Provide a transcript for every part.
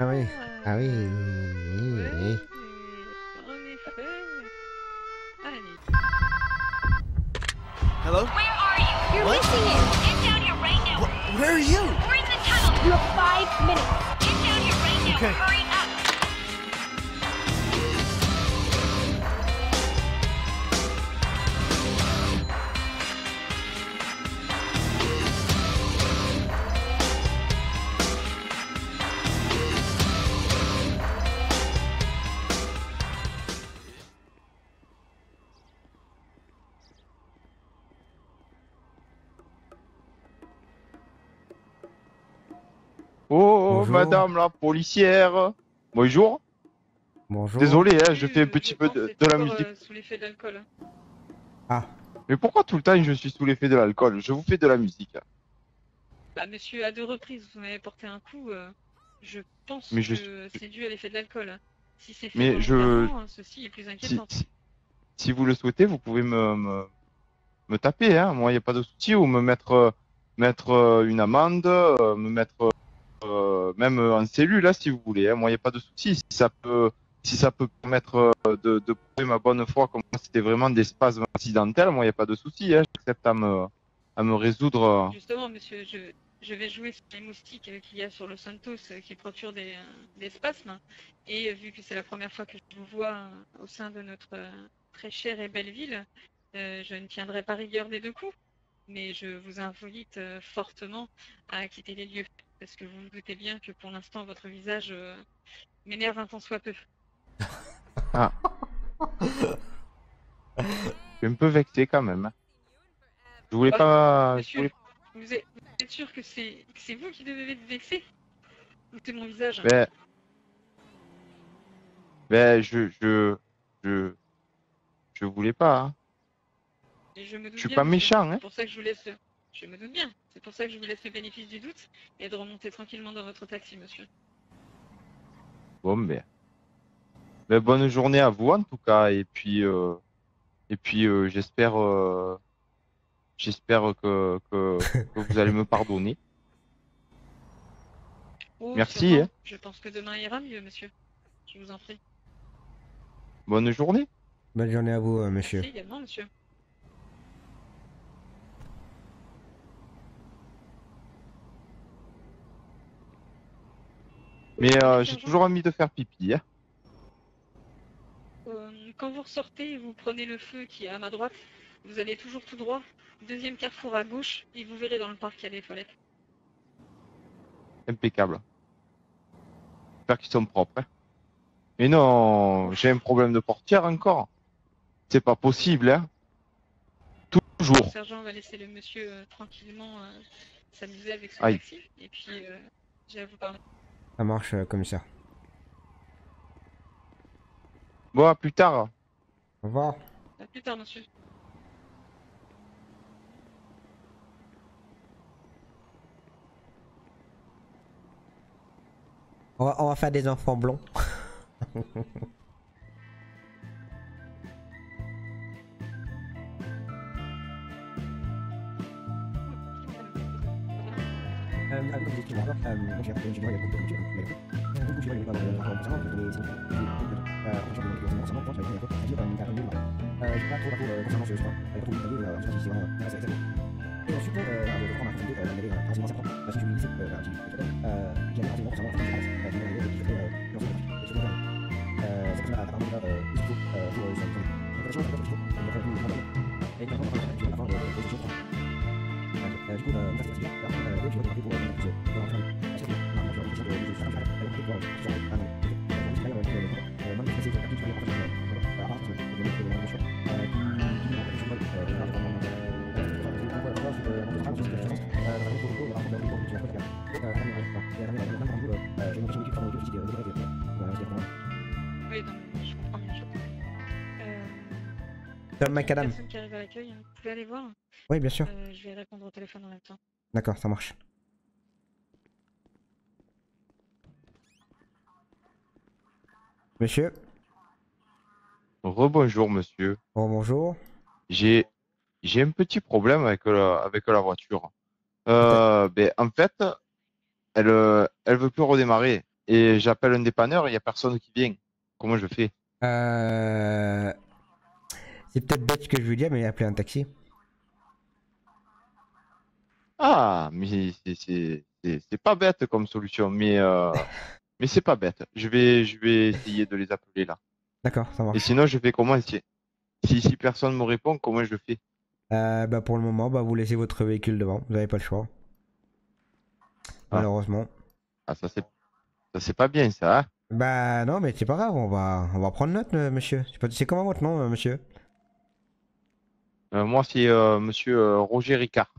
Ah oui, ah oui, oui, oui. En effet. Allez. Hello? Where are you? You're missing it. Get down here right now. Where are you? We're in the tunnel. You have 5 minutes. Get down here right now. Okay. Hurry up. Madame la policière, bonjour. Bonjour. Désolé, hein, je fais un petit peu de la musique. Sous l'effet de l'alcool. Ah. Mais pourquoi tout le temps je suis sous l'effet de l'alcool? Je vous fais de la musique. Bah, monsieur, à 2 reprises, vous m'avez porté un coup. Je pense que c'est dû à l'effet de l'alcool. Si c'est fait, ceci est plus inquiétant. Si vous le souhaitez, vous pouvez me taper. Hein. Moi, il n'y a pas de souci. Ou me mettre une amende, me mettre. Même en cellule là si vous voulez, hein. Moi il n'y a pas de souci, si ça peut permettre de prouver ma bonne foi comme c'était vraiment des spasmes accidentels, moi il n'y a pas de souci, hein. J'accepte à me résoudre. Justement monsieur, je vais jouer sur les moustiques qu'il y a sur Los Santos qui procurent des spasmes, et vu que c'est la première fois que je vous vois au sein de notre très chère et belle ville, je ne tiendrai pas rigueur des 2 coups, mais je vous invite fortement à quitter les lieux. Parce que vous vous doutez bien que pour l'instant, votre visage m'énerve un tant soit peu. Ah. Je suis un peu vexé quand même. Je voulais pas... Monsieur, vous êtes sûr que c'est vous qui devez être vexé? Ou c'est mon visage? Ben, je voulais pas. Hein. Je suis pas méchant, hein. C'est pour ça que je vous laisse... Je me doute bien. C'est pour ça que je vous laisse le bénéfice du doute et de remonter tranquillement dans votre taxi, monsieur. Bon, mais bonne journée à vous en tout cas. Et puis, j'espère que vous allez me pardonner. Oh, merci. Sûrement, hein. Je pense que demain ira mieux, monsieur. Je vous en prie. Bonne journée. Bonne journée à vous, monsieur. Merci également, monsieur. Mais j'ai toujours envie de faire pipi. Hein. Quand vous ressortez, vous prenez le feu qui est à ma droite, vous allez toujours tout droit, 2e carrefour à gauche, et vous verrez dans le parc qu'il y a des toilettes. Impeccable. J'espère qu'ils sont propres. Hein. Mais non, j'ai un problème de portière encore. C'est pas possible. Hein. Toujours. Le sergent va laisser le monsieur tranquillement s'amuser avec son taxi. Et puis, j'allais vous parler. Ça marche comme ça. Bon, à plus tard. Au revoir. À plus tard, monsieur. On va faire des enfants blonds. Tom McAdams. Personne qui arrive à l'accueil, hein. Vous pouvez aller voir? Oui, bien sûr. Je vais répondre au téléphone en même temps. D'accord, ça marche. Monsieur. Rebonjour, monsieur. Rebonjour. J'ai un petit problème avec la voiture. En fait, elle veut plus redémarrer. et j'appelle un dépanneur, il n'y a personne qui vient. Comment je fais? C'est peut-être bête ce que je veux dire, mais appeler un taxi. Ah, mais c'est pas bête comme solution, mais mais c'est pas bête. Je vais essayer de les appeler là. D'accord, ça marche. Et sinon, je fais comment? Si personne me répond, comment je fais? Bah pour le moment, bah vous laissez votre véhicule devant, vous n'avez pas le choix. Ah. Malheureusement. Ah, ça c'est pas bien ça. Hein, bah non, mais c'est pas grave, on va prendre note, monsieur. C'est comment votre nom, monsieur? Moi, c'est monsieur Roger Ricard.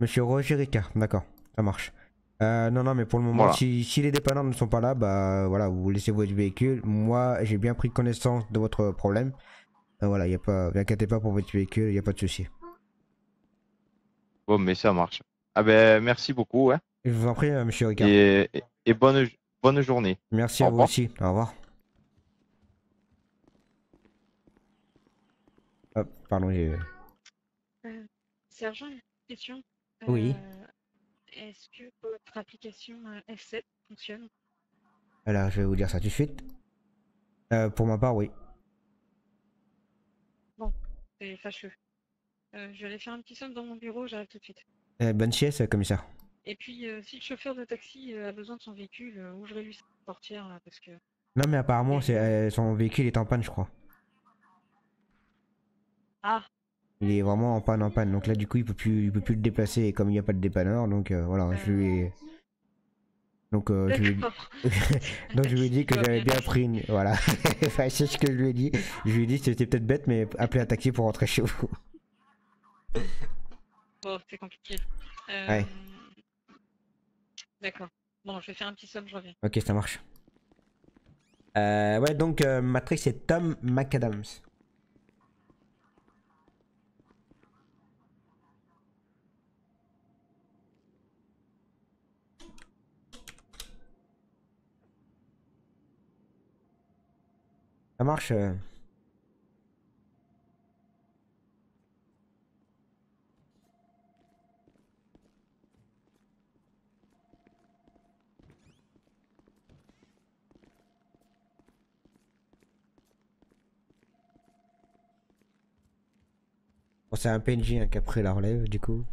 Monsieur Roger Ricard, d'accord, ça marche. Non, mais pour le moment, voilà. Si les dépanneurs ne sont pas là, bah voilà, vous laissez votre véhicule. Moi, j'ai bien pris connaissance de votre problème. Voilà, y a pas, vous inquiétez pas pour votre véhicule, il n'y a pas de souci. Bon, mais ça marche. Ah ben, merci beaucoup. Hein. Je vous en prie, monsieur Ricard. Et bonne journée. Merci à vous aussi. Au revoir. Hop, pardon. Sergent, une question. Oui. Est-ce que votre application F7 fonctionne? Alors, je vais vous dire ça tout de suite. Pour ma part, oui. Bon, c'est fâcheux. Je vais aller faire un petit somme dans mon bureau, j'arrive tout de suite. Bonne sieste, commissaire. Et puis, si le chauffeur de taxi a besoin de son véhicule, ouvrez lui sa portière, là, parce que... Non, mais apparemment, son véhicule est en panne, je crois. Ah. Il est vraiment en panne, donc là du coup il peut plus le déplacer et comme il n'y a pas de dépanneur, donc voilà, je lui ai... donc je lui ai dit que j'avais bien pris une... Voilà, enfin, c'est ce que je lui ai dit. Je lui ai dit que c'était peut-être bête, mais appelez un taxi pour rentrer chez vous. Bon, c'est compliqué. Ouais. D'accord. Bon, je vais faire un petit somme, je reviens. Ok, ça marche. Ouais, donc Matrix, c'est Tom McAdams. Ça marche. Bon, c'est un PNJ hein, qui a pris la relève du coup.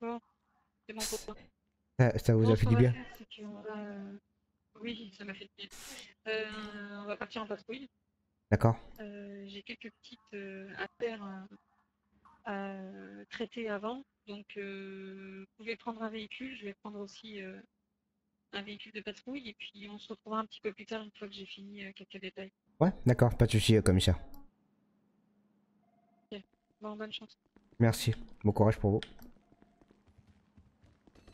Bon, c'est bon pour toi. Ça vous a fait du bien? Oui, ça m'a fait du bien. On va partir en patrouille. D'accord. J'ai quelques petites affaires à traiter avant. Donc, vous pouvez prendre un véhicule. Je vais prendre aussi un véhicule de patrouille. Et puis, on se retrouvera un petit peu plus tard une fois que j'ai fini quelques détails. Ouais, d'accord. Pas de soucis, commissaire. Ok. Bon, bonne chance. Merci, bon courage pour vous.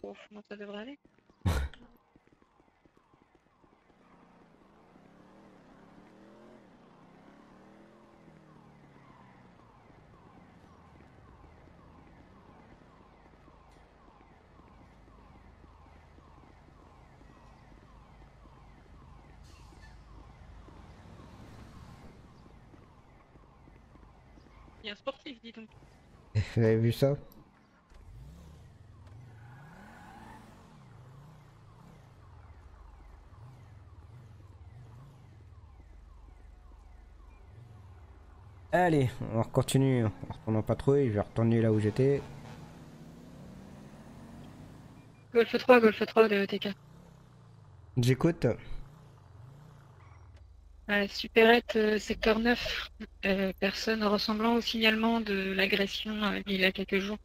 Oh, moi ça devrait aller. Il y a un sportif, dis donc. Vous avez vu ça? Allez, on continue, on retourne en patrouille, je vais retourner là où j'étais. Golf 3, Golf 3 de TK. J'écoute. Supérette, secteur 9, personne ressemblant au signalement de l'agression il y a quelques jours.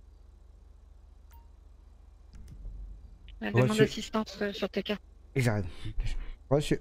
Demande d'assistance sur TK. J'arrive. Reçu.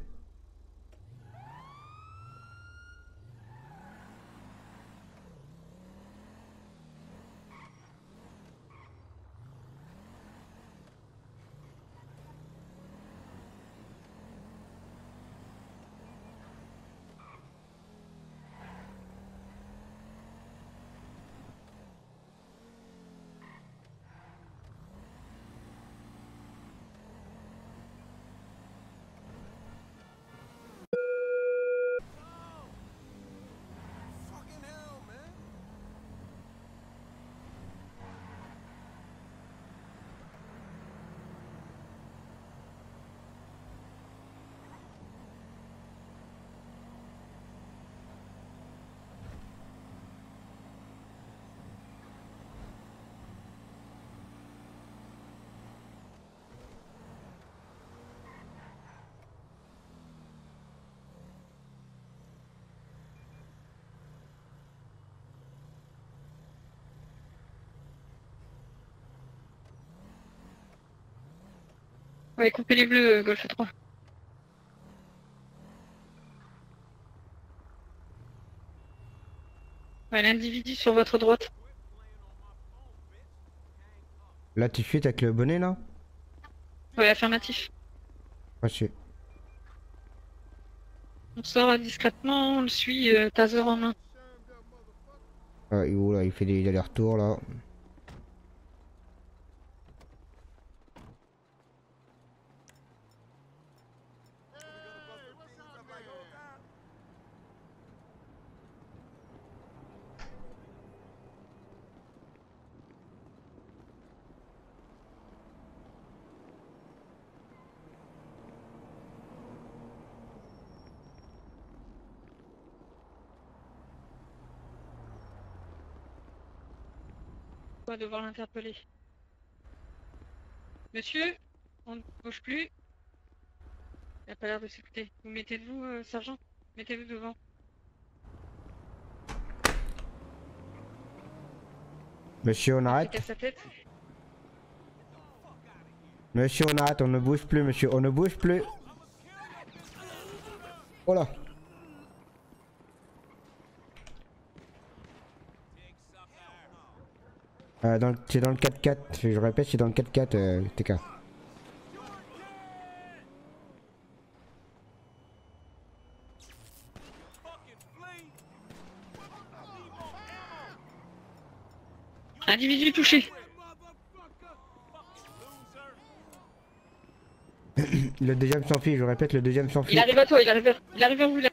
Ouais, coupez les bleus, Golf 3. Ouais, l'individu sur votre droite. Là, tu fuites avec le bonnet, là? Ouais, affirmatif. Monsieur. On sort discrètement, on le suit, taser en main. Ah, il est où, là? Il fait des allers-retours, là. On va devoir l'interpeller. Monsieur, on ne bouge plus. Il n'a pas l'air de s'écouter. Vous mettez-vous, sergent? Mettez-vous devant. Monsieur, on arrête. Monsieur, on arrête, on ne bouge plus, monsieur, on ne bouge plus. Oh là. C'est dans le 4x4, je répète, c'est dans le 4x4, TK. Individu touché. Le deuxième s'enfuit, je répète, le deuxième s'enfuit. Il arrive à toi, il arrive à vous là.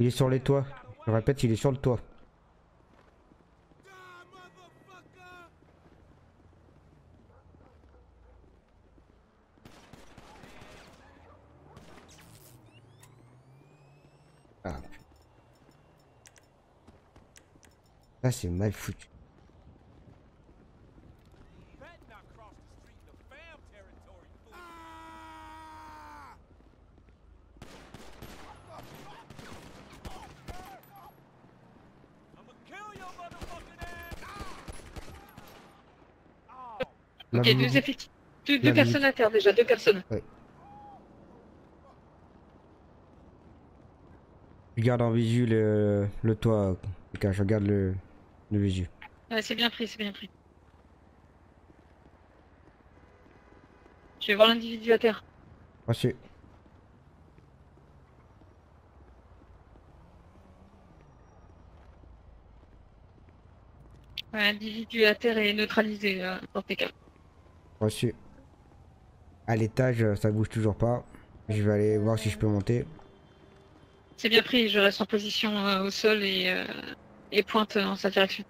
Il est sur les toits, je répète, il est sur le toit. Ah. Là c'est mal foutu. Ok, deux personnes à terre déjà, deux personnes. Ouais. Je garde en visu le toit, okay, je regarde le visu. Ouais, c'est bien pris, c'est bien pris. Je vais voir l'individu à terre. Merci. Ouais, l'individu à terre est neutralisé, en TK. Reçu. À l'étage, ça bouge toujours pas. Je vais aller voir si je peux monter. C'est bien pris, je reste en position au sol et pointe en sa direction.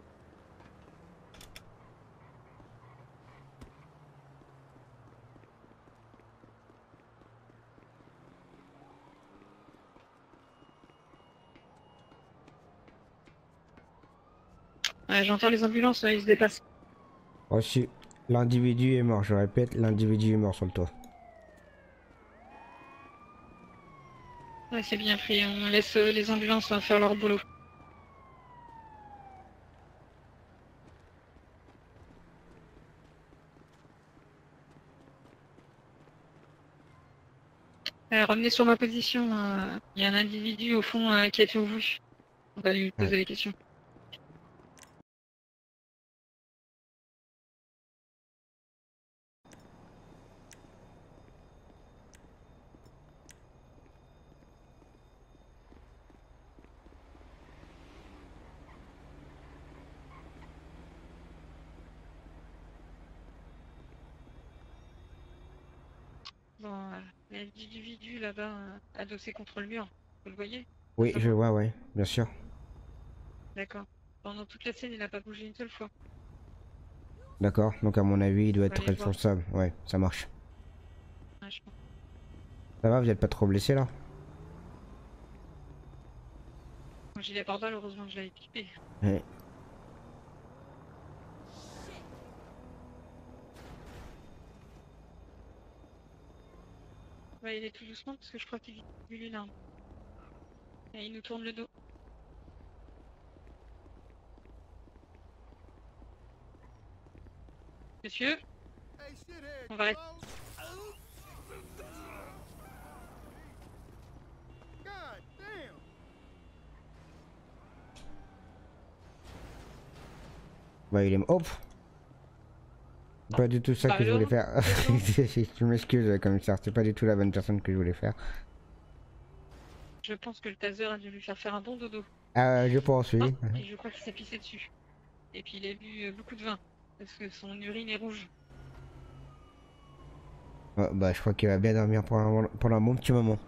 Ouais, j'entends les ambulances, ils se dépassent. Reçu. L'individu est mort, je répète, l'individu est mort sur le toit. Ouais, c'est bien pris, on laisse les ambulances faire leur boulot. Revenez sur ma position, il y a un individu au fond qui a été au vu. On va lui poser des questions. Bon, l'individu là-bas, adossé contre le mur, vous le voyez? Oui, je vois, ouais, bien sûr. D'accord. Pendant toute la scène, il n'a pas bougé une seule fois. D'accord, donc à mon avis, il doit être responsable. Ouais, ça marche. Ouais, je pense. Ça va, vous n'êtes pas trop blessé là? Mon gilet pare-balles, heureusement que je l'ai équipé. Ouais. On va y aller tout doucement parce que je crois qu'il est une arme. Et il nous tourne le dos. Monsieur, on va rester. Bah il est... Hop. Pas du tout ça que je voulais faire. Je m'excuse comme ça, c'est pas du tout la bonne personne que je voulais faire. Je pense que le taser a dû lui faire un bon dodo. Je pense, oui. Ah, et je crois qu'il s'est pissé dessus. Et puis il a bu beaucoup de vin, parce que son urine est rouge. Oh, bah je crois qu'il va bien dormir pour un bon petit moment.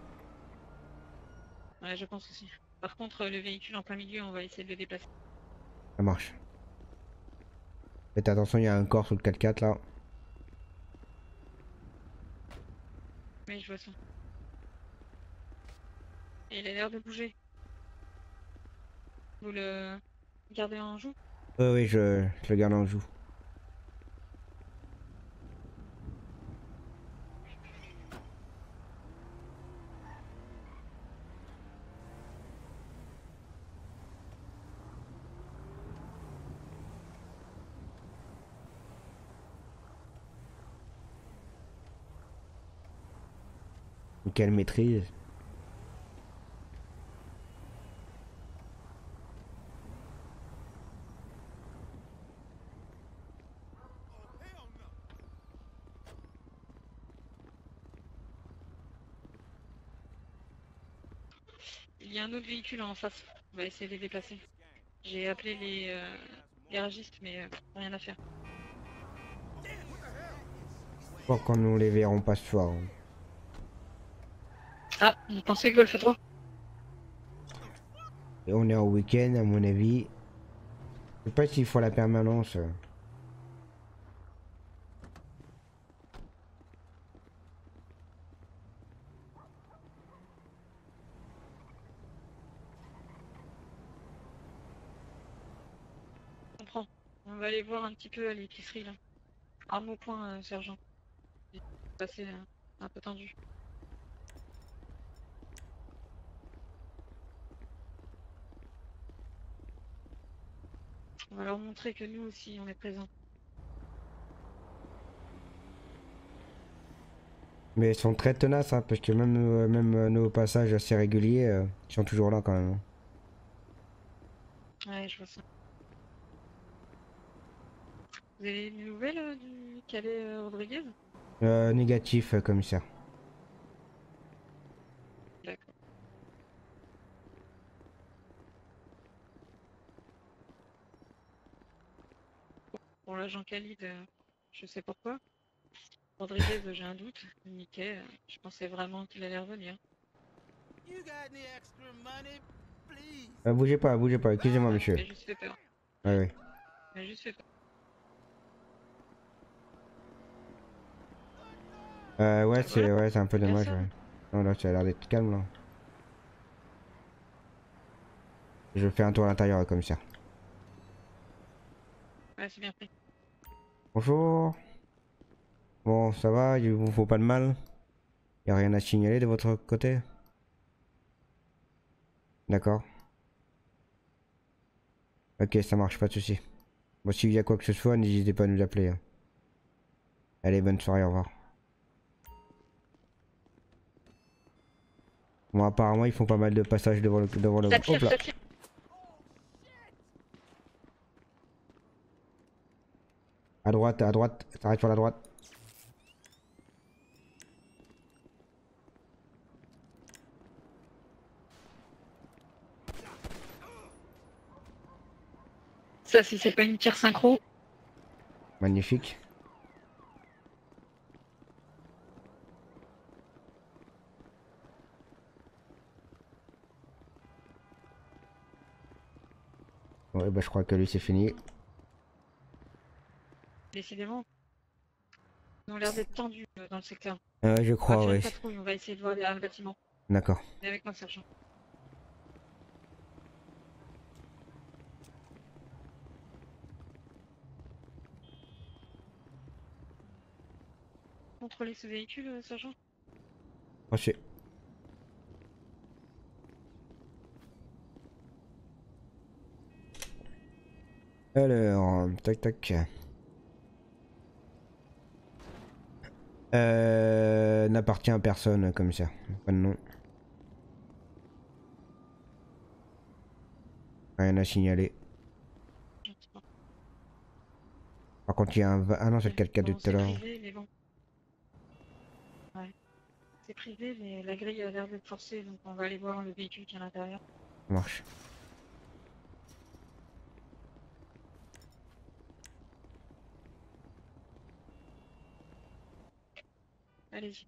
Ouais, je pense aussi. Par contre, le véhicule en plein milieu, on va essayer de le déplacer. Ça marche. Faites attention, il y a un corps sous le 4x4 là. Oui, je vois ça. Et il a l'air de bouger. Vous le gardez en joue? Oui, je le garde en joue. Quelle maîtrise. Il y a un autre véhicule en face, on va essayer de les déplacer. J'ai appelé les garagistes mais rien à faire. Pourquoi nous les verrons pas ce soir? Ah, vous pensez que Golf 3 ? Et on est en week-end à mon avis. Je sais pas s'il faut la permanence. Je comprends. On va aller voir un petit peu à l'épicerie là. Arme au point, sergent. C'est passé un peu tendu. On va leur montrer que nous aussi on est présents. Mais ils sont très tenaces hein, parce que même nos passages assez réguliers ils sont toujours là quand même. Ouais, je vois ça. Vous avez des nouvelles du Calais Rodriguez? Négatif, commissaire. D'accord. Pour l'agent Khalid, je sais pourquoi. Rodriguez, j'ai un doute. Mickey, je pensais vraiment qu'il allait revenir. Bougez pas, excusez-moi monsieur. Il m'a juste fait peur. Ah oui. Il m'a juste fait peur. Ouais, c'est ouais, un peu dommage. Ouais. Non, là, ça a l'air d'être calme là. Je fais un tour à l'intérieur comme ça. Ouais, c'est bien pris. Bonjour. Bon, ça va, il vous faut pas de mal. Y'a rien à signaler de votre côté? D'accord. Ok, ça marche, pas de soucis. Bon, s'il y a quoi que ce soit, n'hésitez pas à nous appeler. Allez, bonne soirée, au revoir. Bon, apparemment, ils font pas mal de passages devant le... Hop là. À droite, t'arrêtes sur la droite. Ça, si c'est pas une tire synchro. Magnifique. Ouais, bah je crois que lui c'est fini. Décidément, ils ont l'air d'être tendus dans le secteur. Je crois, oui. On va essayer de voir le bâtiment. D'accord. Venez avec moi, sergent. Contrôlez ce véhicule, sergent. Marché. Alors, tac tac. N'appartient à personne comme ça. Pas de nom. Rien à signaler. Par contre il y a un... Ah non c'est le 4x4 de tout à l'heure. C'est privé mais la grille a l'air d'être forcée donc on va aller voir le véhicule qui est à l'intérieur. Ça marche. Allez-y.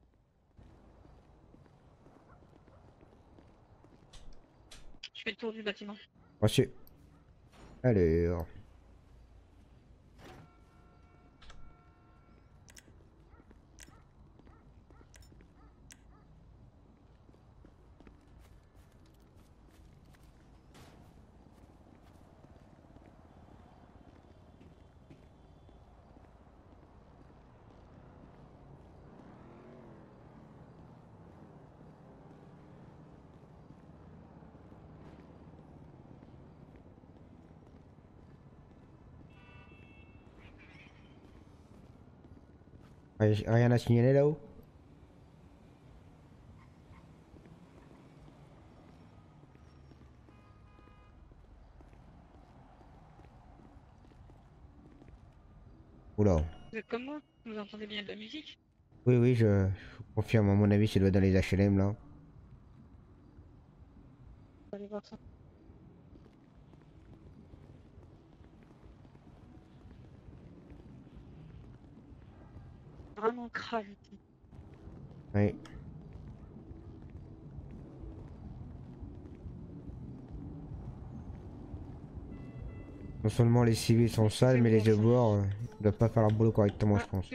Je fais le tour du bâtiment. Merci. Allez. Rien à signaler là-haut? Oula. Vous êtes comme moi? Vous entendez bien de la musique? Oui, oui, je confirme. À mon avis, c'est dans les HLM là. On va aller voir ça. Vraiment crâne. Oui. Non seulement les civils sont sales, mais les deux bords ne doivent pas faire leur boulot correctement, je pense.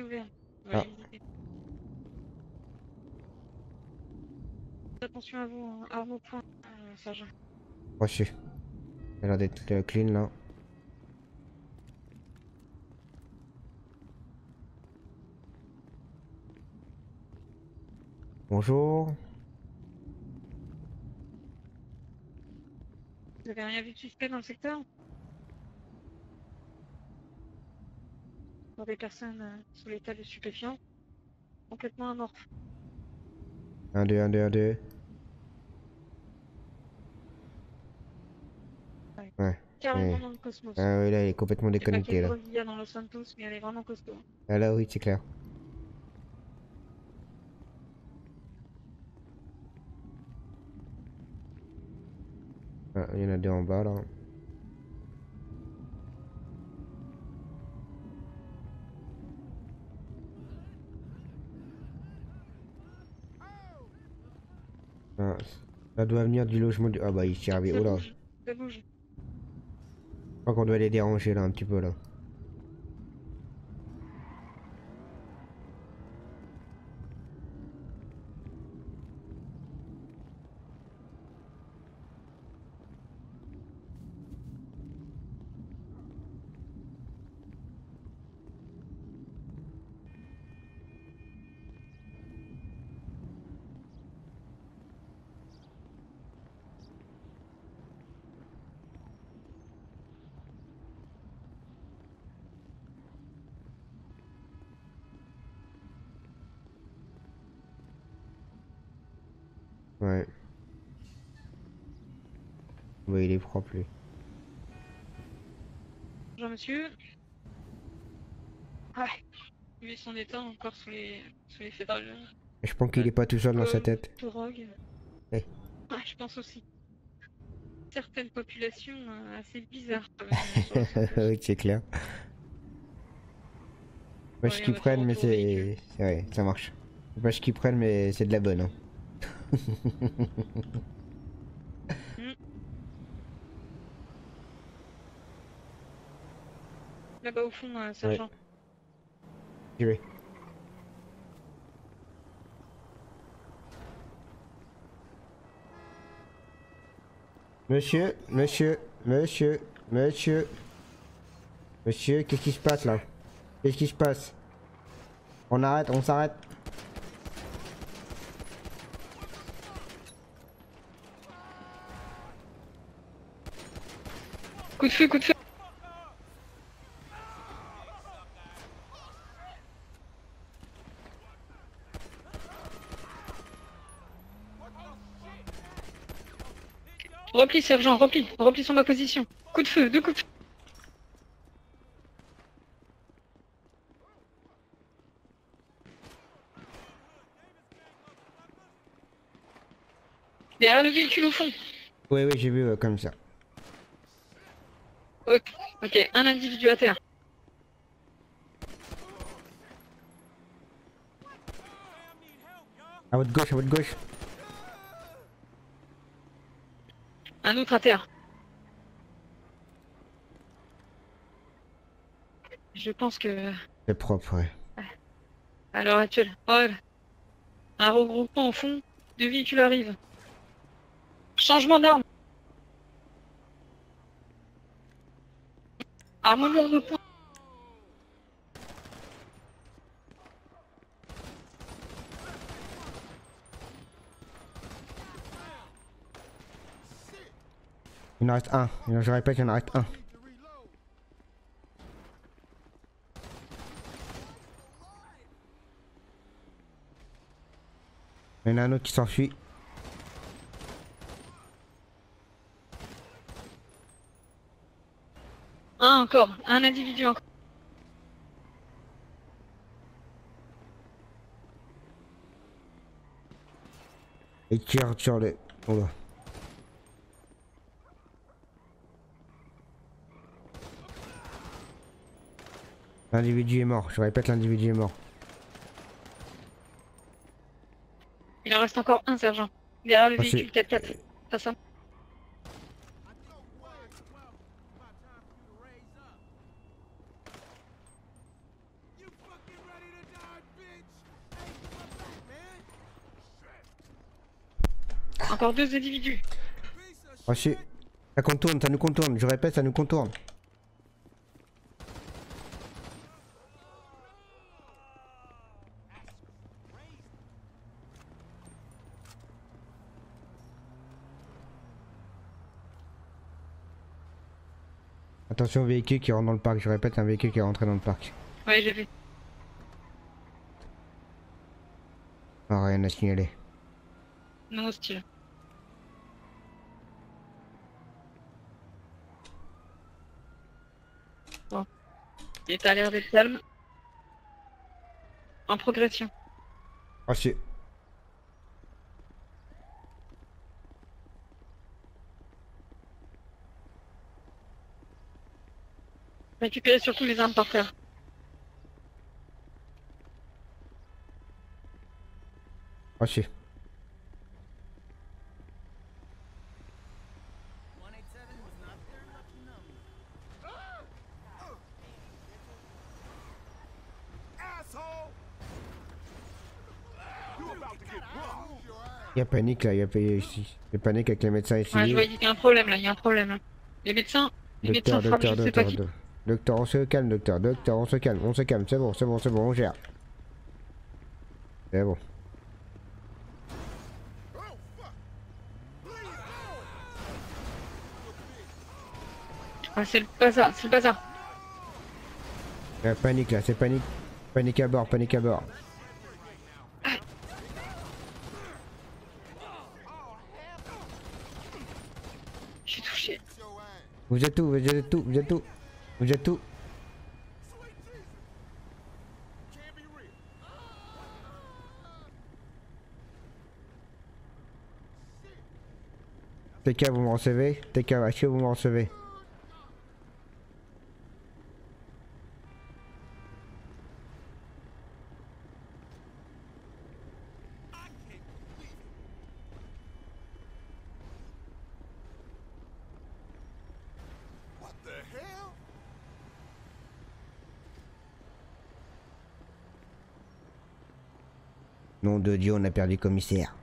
Ah. Attention à vous, arme au point, sergent. Voici. Il a l'air d'être clean là. Bonjour. Vous avez rien vu de suspect dans le secteur? Pour des personnes sous l'état de stupéfiants, complètement amorphes. 1, 2, 1, 2, 1, 2. Ouais. Carrément ouais. Dans le cosmos. Ah oui, là, elle est complètement déconnectée là. Il y a dans Los Santos, mais elle est vraiment costaud. Ah là, oui, c'est clair. Ah, il y en a deux en bas là. Ah, ça doit venir du logement du... Ah bah il s'est arrivé. Oh là. Je crois qu'on doit les déranger là un petit peu là. Ouais. Ouais, il est propre lui. Bonjour monsieur. Ah, lui son état encore sous les fédérales. Je pense qu'il est pas tout seul dans sa tête. Drogue. Ouais. Ah, je pense aussi. Certaines populations assez bizarres quand même. Oui, c'est clair. Pas ce qu'ils prennent mais c'est... Ouais, ça marche. Pas ce qu'ils prennent mais c'est de la bonne hein. Là-bas au fond, sergent. Ouais. Monsieur, qu'est-ce qui se passe là? Qu'est-ce qui se passe? On arrête, on s'arrête. Coup de feu, coup de feu. Repli, sergent, repli. Repli sur ma position. Coup de feu, deux coups de feu. Derrière le véhicule au fond. Oui, oui, j'ai vu comme ça. Ok, ok, un individu à terre. À votre gauche, à votre gauche. Un autre à terre. Je pense que... C'est propre, ouais. À l'heure actuelle. Ouais. Un regroupement au fond, deux véhicules arrivent. Changement d'arme. Armement de poing. Il en reste un. Je répète, il en reste un. Il y en a un autre qui s'enfuit. Un encore, un individu encore. Et tire sur les... Oh là. L'individu est mort, je répète, l'individu est mort. Il en reste encore un, sergent. Derrière le véhicule 4x4, ça sent. Encore deux individus. Reçu. Ça contourne, ça nous contourne. Je répète, ça nous contourne. Attention au véhicule qui rentre dans le parc. Je répète, un véhicule qui est rentré dans le parc. Ouais, j'ai vu. Ah, rien à signaler. Non hostile. Bon. Il est à l'air d'être calme. En progression. Ah si. Récupérez surtout les armes par terre. Ah si. Il y a panique là, il y a panique avec les médecins ici. Ouais, je vois, il y a un problème là, il y a un problème. Les médecins frappent, je sais pas qui. Docteur, on se calme, docteur, on se calme, c'est bon, on gère. C'est bon. Ah, c'est le bazar, Il y a panique là, c'est panique. Panique à bord, Vous êtes où, vous êtes où? TK, vous me recevez? TK, est-ce que vous me recevez? Nom de Dieu, on a perdu le commissaire.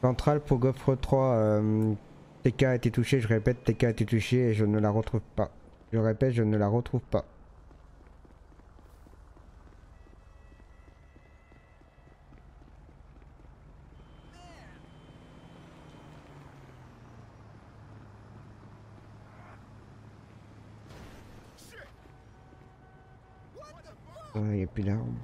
Centrale pour Goffre 3. TK a été touché, je répète, TK a été touché et je ne la retrouve pas. Je répète, je ne la retrouve pas. Il n'y a plus d'armes.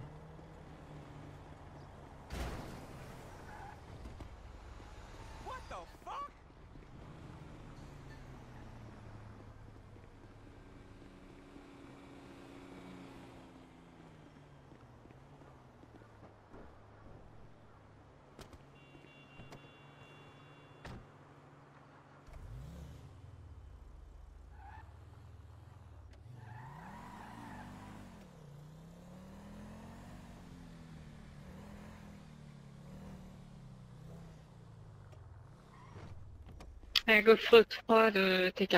Goffre 3 de TK.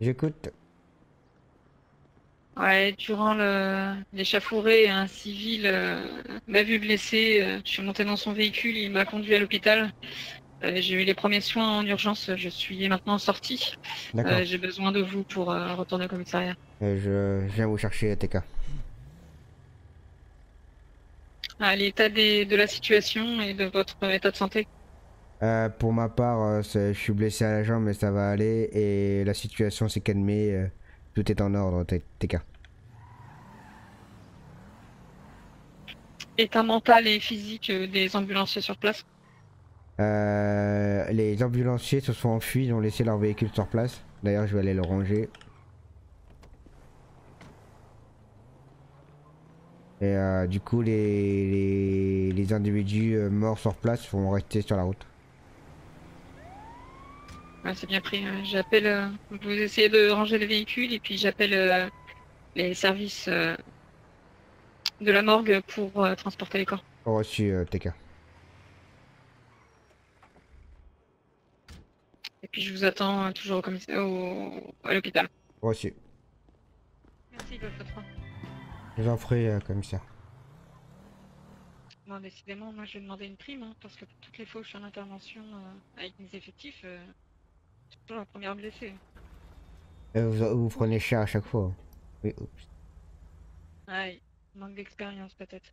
J'écoute. Ouais, durant l'échafaudé, un civil m'a vu blessé. Je suis monté dans son véhicule, il m'a conduit à l'hôpital. J'ai eu les premiers soins en urgence, je suis maintenant sorti. J'ai besoin de vous pour retourner au commissariat. Je viens vous chercher, TK. À l'état de la situation et de votre état de santé. Pour ma part, je suis blessé à la jambe, mais ça va aller et la situation s'est calmée. Tout est en ordre, TK. État mental et physique des ambulanciers sur place. Les ambulanciers se sont enfuis, ils ont laissé leur véhicule sur place. D'ailleurs, je vais aller le ranger. Et du coup, les individus morts sur place vont rester sur la route. Ouais, c'est bien pris. J'appelle. Vous essayez de ranger le véhicule et puis j'appelle les services de la morgue pour transporter les corps. Reçu, TK. Et puis je vous attends toujours à l'hôpital. Reçu. Merci, Godfrey. Je vous en ferai, commissaire. Non, décidément, moi je vais demander une prime hein, parce que pour toutes les fois que je suis en intervention avec mes effectifs. C'est toujours la première blessée. Vous prenez cher à chaque fois. Oui, oups. Ouais, manque d'expérience peut-être.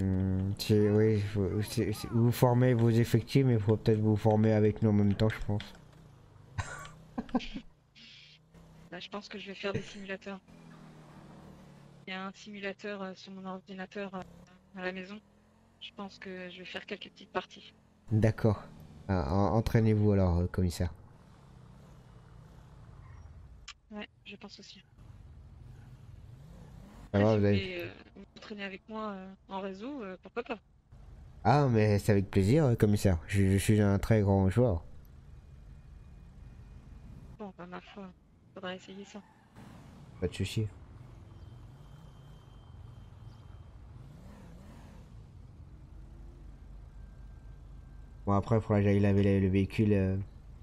Oui, vous formez vos effectifs, mais il faut peut-être vous former avec nous en même temps, je pense. Là, je pense que je vais faire des simulateurs. Il y a un simulateur sur mon ordinateur à la maison. Je pense que je vais faire quelques petites parties. D'accord. Entraînez-vous alors, commissaire. Ouais, je pense aussi. Alors, si vous avez... vous entraînez avec moi en réseau, pourquoi pas? Ah, mais c'est avec plaisir, commissaire. Je suis un très grand joueur. Bon, bah ma foi, faudra essayer ça. Pas de soucis. Bon, après il faudra que j'aille laver le véhicule.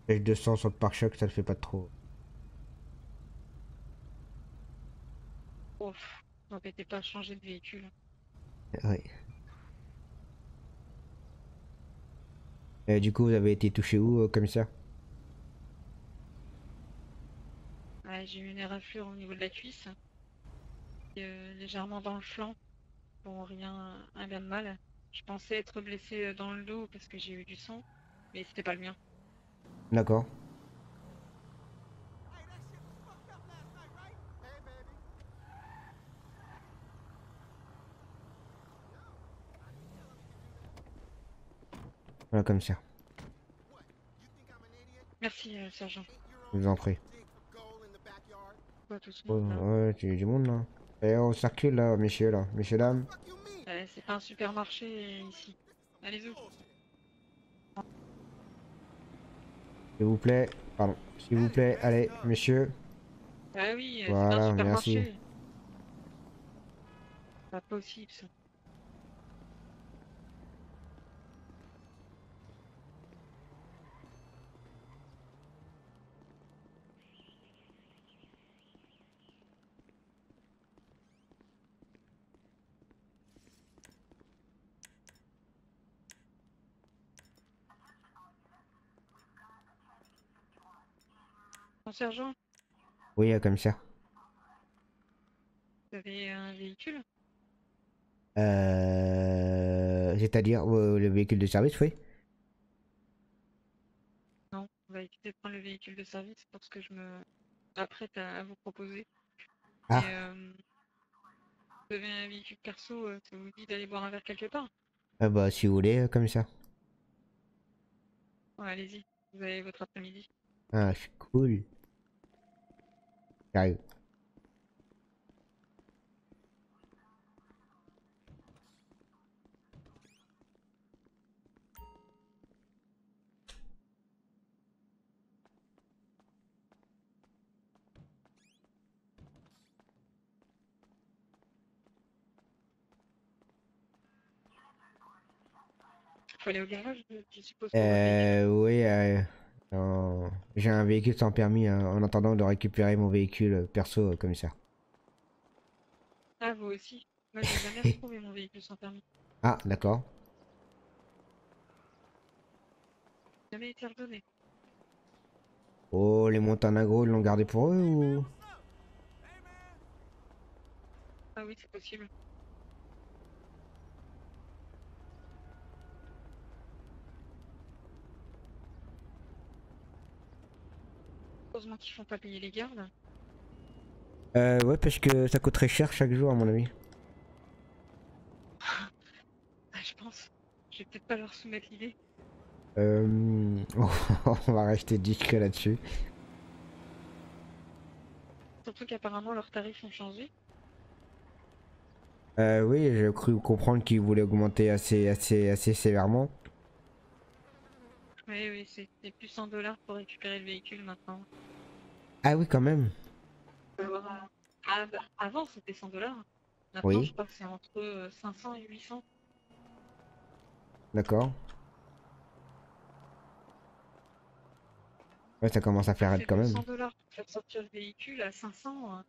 H200 sur le pare-choc, ça le fait pas trop. Ouf, n'empêtez pas à changer de véhicule. Oui. Et du coup vous avez été touché où, commissaire? Ouais, j'ai eu une éraflure au niveau de la cuisse. Et, légèrement dans le flanc. Bon, rien, un bien de mal. Je pensais être blessé dans le dos parce que j'ai eu du sang, mais c'était pas le mien. D'accord. Voilà, comme ça. Merci, sergent. Je vous en prie. Quoi, tout ce monde, là ? Ouais, tu as du monde là. Et on circule là, messieurs là, messieurs dames. C'est pas un supermarché ici. Allez-y. S'il vous plaît, pardon. S'il vous plaît, allez, messieurs. Ah oui, voilà, c'est pas un supermarché. Merci. Pas possible ça. En sergent? Oui, comme ça. Vous avez un véhicule? C'est-à-dire le véhicule de service, oui? Non, on va éviter de prendre le véhicule de service parce que je me apprête à vous proposer. Ah. Et, vous avez un véhicule perso, ça vous dit d'aller boire un verre quelque part? Bah si vous voulez, comme ça. Ouais, allez-y, vous avez votre après-midi. Ah, c'est cool. J'arrive. Faut aller au garage, je suppose. Oui, j'ai un véhicule sans permis hein, en attendant de récupérer mon véhicule perso comme ça. Ah, vous aussi? Moi, j'ai jamais retrouvé mon véhicule sans permis. Ah, d'accord. Jamais été redonné. Oh, les Montenegro l'ont gardé pour eux ou? Ah oui, c'est possible. Heureusement qu'ils font pas payer les gardes. Ouais, parce que ça coûte très cher chaque jour à mon avis. Je pense. Je vais peut-être pas leur soumettre l'idée. On va rester discret là-dessus. Surtout qu'apparemment leurs tarifs ont changé. Oui, j'ai cru comprendre qu'ils voulaient augmenter assez sévèrement. Oui, c'est plus 100 $ pour récupérer le véhicule maintenant. Ah oui, quand même. Avant, c'était 100 $. Maintenant, oui. Je crois que c'est entre 500 et 800. D'accord. Ouais, ça commence à faire raide quand même. 100 $ pour faire sortir le véhicule à 500.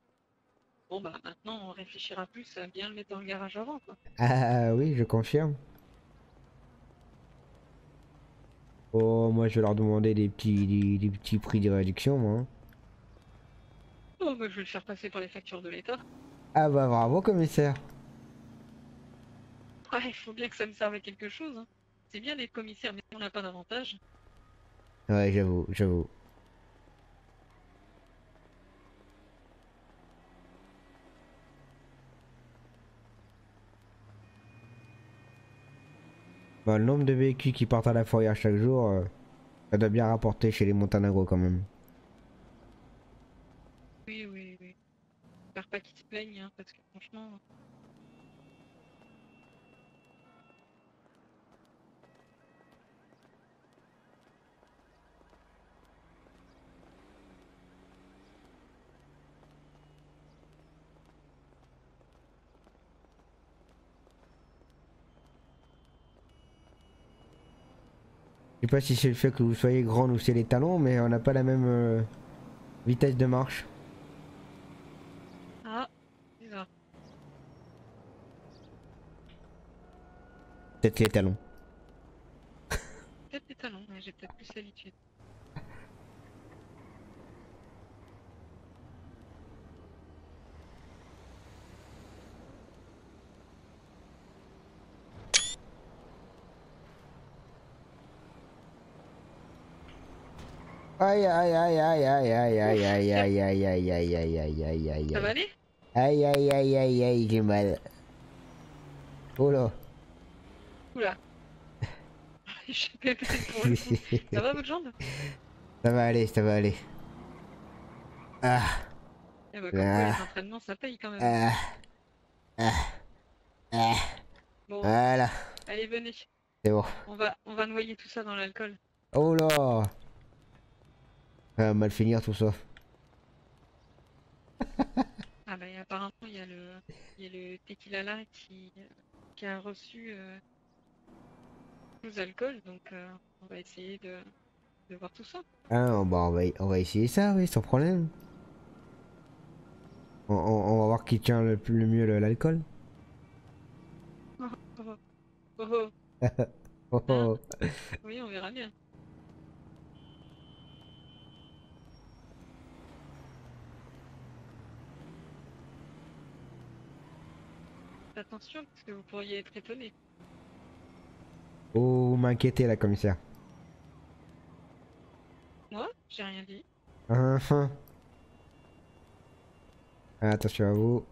Bon, bah maintenant, on réfléchira plus à bien le mettre dans le garage avant, quoi. Ah oui, je confirme. Oh, moi je vais leur demander des petits prix de réduction, moi. Oh, bah je vais le faire passer pour les factures de l'État. Ah bah bravo, commissaire. Ouais, il faut bien que ça me serve à quelque chose, hein. C'est bien d'être commissaire, mais on n'a pas d'avantage. Ouais, j'avoue. Le nombre de véhicules qui partent à la fourrière chaque jour, ça doit bien rapporter chez les Montenegro quand même. Oui. J'espère pas qu'ils se plaignent, hein, parce que franchement... Je sais pas si c'est le fait que vous soyez grande ou c'est les talons, mais on n'a pas la même vitesse de marche. Ah, bizarre. Peut-être les talons. Peut-être les talons, mais j'ai peut-être plus l'habitude. Aïe. Ça va aller? Aïe, j'ai mal. Oh là. Oula. Je vais péter pour le coup. Ça va votre jambe? Ça va aller. Ah. Eh bah comme quoi les entraînements ça paye quand même. Bon. Voilà. Allez venez. C'est bon. On va noyer tout ça dans l'alcool. Oh là. Mal finir tout ça. Ah bah apparemment il y a le tequilala qui a reçu sous alcool, donc on va essayer de voir tout ça. Ah bah on va essayer ça, oui, sans problème. On va voir qui tient le mieux l'alcool. Oh. Oui, on verra bien. attention, parce que vous pourriez être étonné. Oh, m'inquiétez la commissaire. Moi, j'ai rien dit. Enfin. Attention à vous.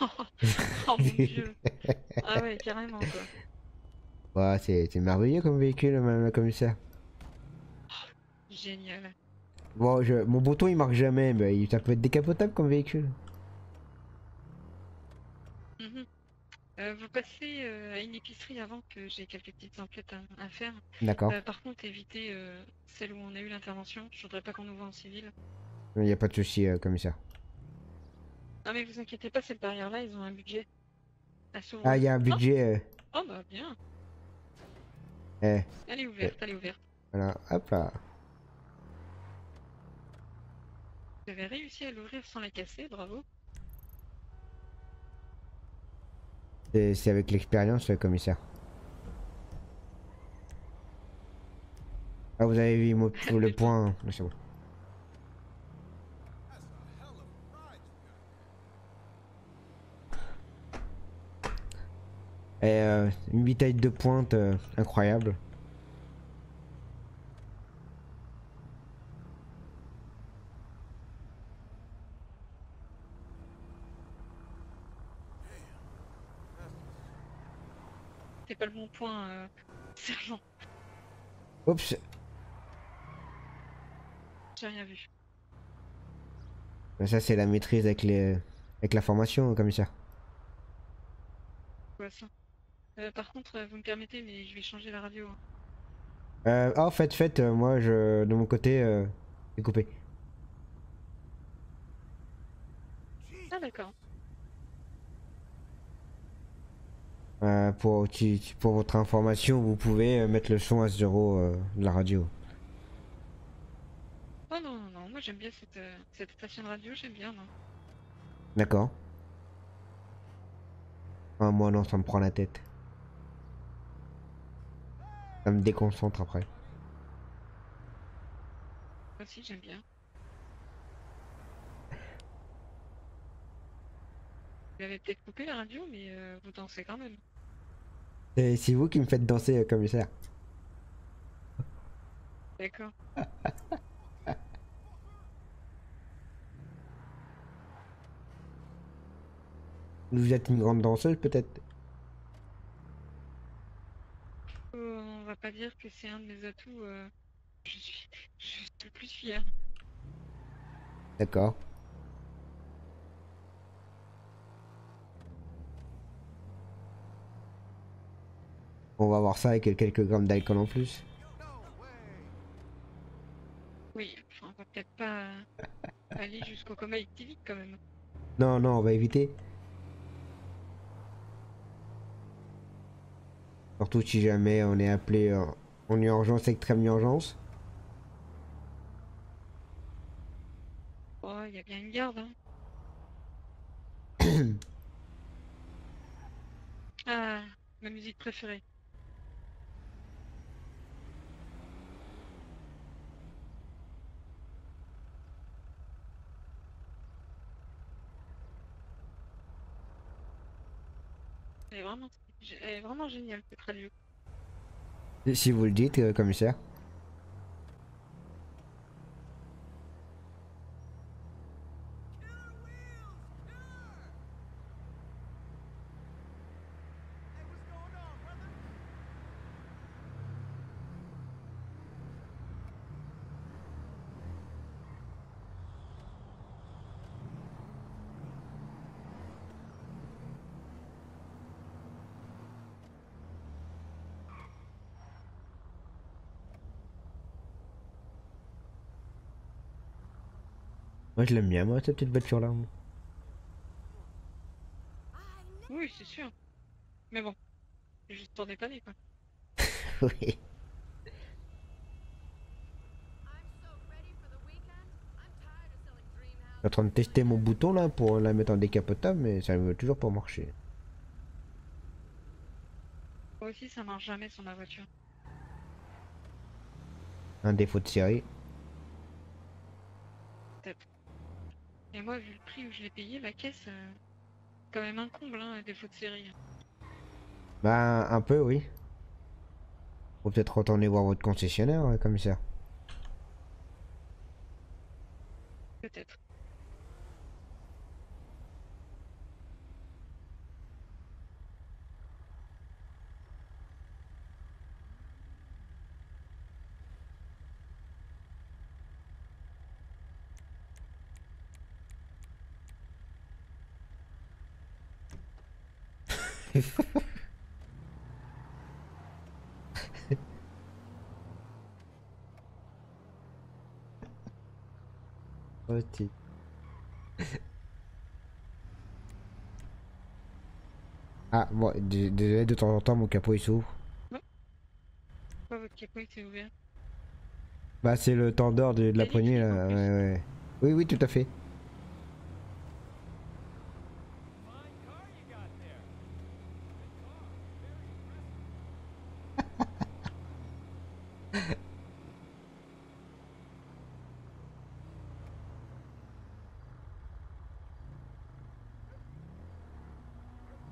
Oh mon dieu. Ah ouais, carrément quoi. Bah, c'est merveilleux comme véhicule, madame la commissaire. Oh, génial. Bon, mon bouton il marche jamais, mais ça peut être décapotable comme véhicule. Vous passez à une épicerie avant, que j'ai quelques petites enquêtes à faire. D'accord. Par contre, évitez celle où on a eu l'intervention. Je voudrais pas qu'on nous voit en civil. Il n'y a pas de souci, commissaire. Non mais vous inquiétez pas, cette barrière-là, ils ont un budget. Ah, il y a un budget. Oh, oh bah bien. Elle est ouverte, elle est ouverte. Voilà, hop là. Vous avez réussi à l'ouvrir sans la casser, bravo. C'est avec l'expérience, le commissaire. Ah, vous avez vu le point, c'est bon. Et une vitesse de pointe incroyable. C'est pas le bon point, sergent. Oups. J'ai rien vu. Ça c'est la maîtrise avec la formation, commissaire. Ouais, ça. Par contre, vous me permettez, mais je vais changer la radio. Ah, faites, moi, de mon côté, c'est coupé. Ah, d'accord. Pour votre information, vous pouvez mettre le son à 0 de la radio. Oh non, non, non, moi j'aime bien cette station de radio, j'aime bien, non. D'accord. Ah, moi non, ça me prend la tête. Ça me déconcentre après. Moi aussi j'aime bien. Vous avez peut-être coupé la radio, mais vous dansez quand même. Et c'est vous qui me faites danser, commissaire. D'accord. Vous êtes une grande danseuse peut-être? On va pas dire que c'est un de mes atouts. Je suis plus fière. D'accord. On va voir ça avec quelques grammes d'alcool en plus. Oui, on va peut-être pas aller jusqu'au coma éthylique quand même. Non, non, on va éviter. Surtout si jamais on est appelé en urgence, extrême urgence. Oh, il y a bien une garde, hein. Ah, ma musique préférée. C'est vraiment... C'est vraiment génial cette radio. Si vous le dites, commissaire. Moi je l'aime bien, moi, cette petite voiture là. Oui, c'est sûr. Mais bon, juste pour dépanner quoi. Oui. Je suis en train de tester mon bouton là pour la mettre en décapotable, mais ça ne veut toujours pas marcher. Moi aussi, ça marche jamais sur ma voiture. Un défaut de série. Et moi, vu le prix où je l'ai payé, la caisse, quand même un comble, hein, un défaut de série. Bah, un peu, oui. Faut peut-être retourner voir votre concessionnaire, comme ça. Peut-être. Petit. Ah bon, désolé, de temps en temps mon capot il s'ouvre. Pourquoi votre capot il s'est ouvert? Bah c'est le tendeur de la poignée là. Ouais, ouais. Oui oui tout à fait.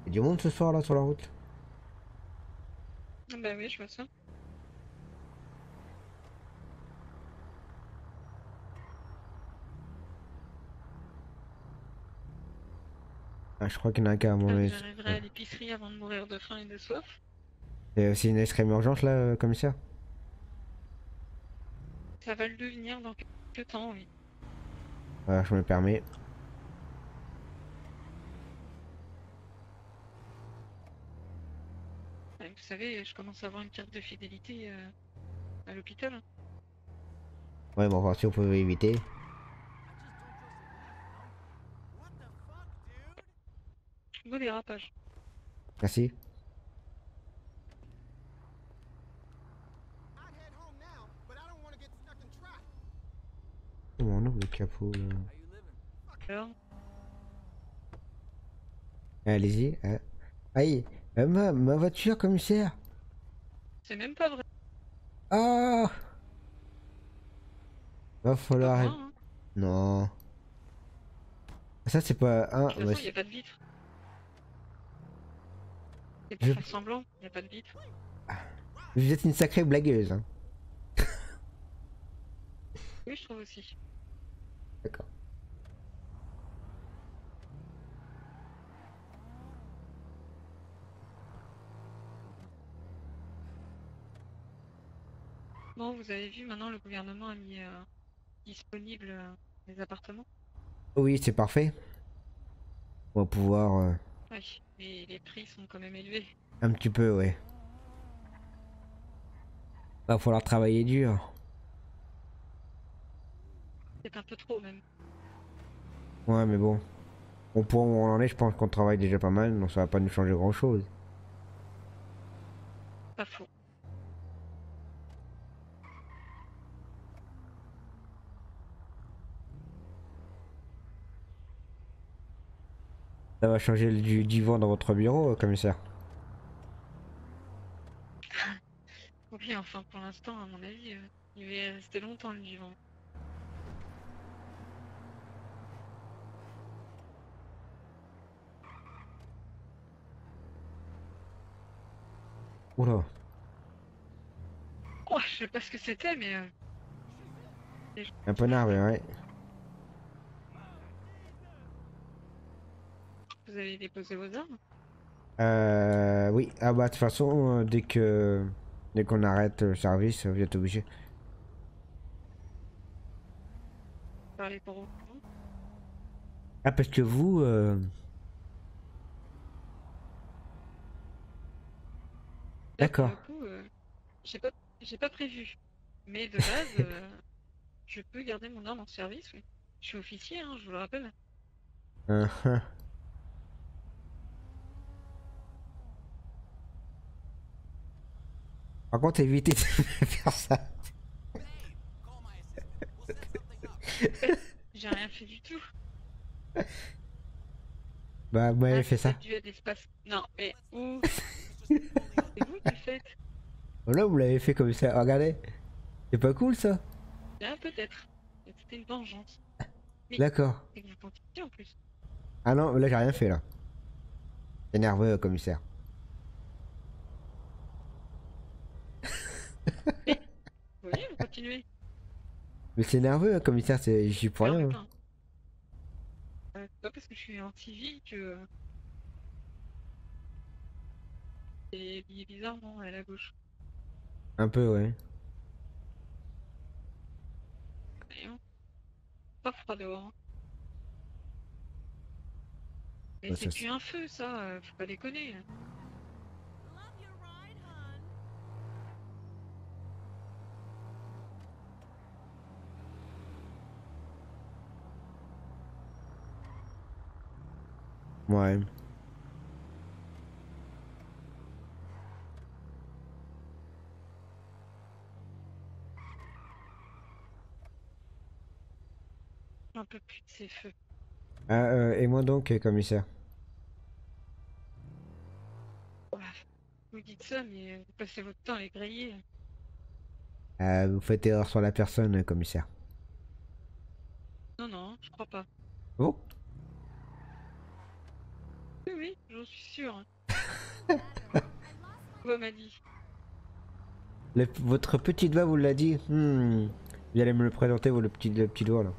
Du monde ce soir là sur la route. Bah oui je vois ça. Ah je crois qu'il y en a un cas à manger. J'arriverai à l'épicerie avant de mourir de faim et de soif. Et aussi une extrême urgence là commissaire. Ça va le devenir dans quelques temps oui. Voilà je me permets. Vous savez, je commence à avoir une carte de fidélité à l'hôpital. Ouais, bon, enfin, si on peut éviter. Beau dérapage. Merci. Oh, on ouvre le capot là. Allez-y. Aïe. Ma voiture, commissaire. C'est même pas vrai. Ah oh va falloir... Pas vrai, hein. Non. Ça c'est pas... un. De toute façon, y a pas de vitre. C'est pas semblant, y a pas de vitre. Vous êtes une sacrée blagueuse. Hein. Oui, je trouve aussi. D'accord. Bon, vous avez vu maintenant le gouvernement a mis disponible les appartements. Oui, c'est parfait. On va pouvoir. Oui, mais les prix sont quand même élevés. Un petit peu, ouais. Va falloir travailler dur. C'est un peu trop même. Ouais, mais bon. Au point où on en est, je pense qu'on travaille déjà pas mal, donc ça va pas nous changer grand chose. Pas faux. Ça va changer du divan dans votre bureau, commissaire. Oui, enfin pour l'instant, à mon avis, il va y rester longtemps le divan. Oula. Oh, je sais pas ce que c'était, mais... Un peu narvé, ouais. Vous avez déposé vos armes? Oui, ah bah de toute façon, dès qu'on arrête le service, vous êtes obligé. Parlez pour vous. Ah parce que vous... D'accord. J'ai pas prévu, mais de base, je peux garder mon arme en service, oui. Je suis officier, hein, je vous le rappelle. Par contre, évitez de faire ça. J'ai rien fait du tout. Bah, vous m'avez fait ça. Non, mais où? C'est vous qui le faites. Là, vous l'avez fait comme ça, regardez. C'est pas cool ça? Ah, peut-être. C'était une vengeance. D'accord. Ah non, là j'ai rien fait là. T'es nerveux, commissaire. Oui, vous continuez. Mais c'est nerveux, commissaire, j'y suis pour rien. Hein. C'est pas parce que je suis en civil que. C'est bizarre, non, à la gauche. Un peu, ouais. Pas froid dehors. Hein. Mais bah, c'est plus un feu, ça, faut pas déconner. Hein. Ouais. Un peu plus de ces feux. Ah, et moi donc, commissaire. Vous dites ça, mais vous passez votre temps à les griller. Vous faites erreur sur la personne, commissaire. Non, non, je crois pas. Oh. Oui, oui, j'en suis sûr. Quoi m'a dit. Votre petite voix vous l'a dit. Vous allez me le présenter, vous, le petit doigt là.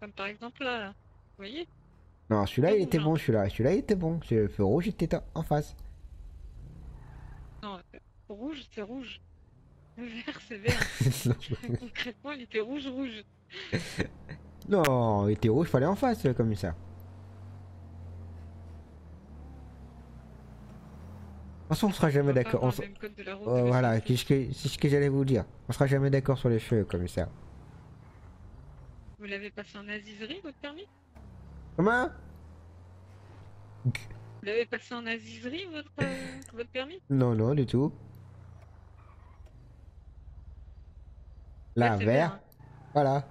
Comme par exemple là, là. Vous voyez. Non, celui-là il était bon, celui-là il était bon. C'est le feu rouge, il était en face. Non, rouge, c'est rouge. Le vert, c'est vert. Concrètement, il était rouge. Non, il était rouge, fallait en face comme ça. De toute façon, on sera jamais d'accord. Voilà, c'est ce que j'allais vous dire. On sera jamais d'accord sur les feux, commissaire. Vous l'avez passé en azizerie, votre permis? Comment? Vous l'avez passé en azizerie, votre permis? Non, non, du tout. Là, vert. Bien. Voilà.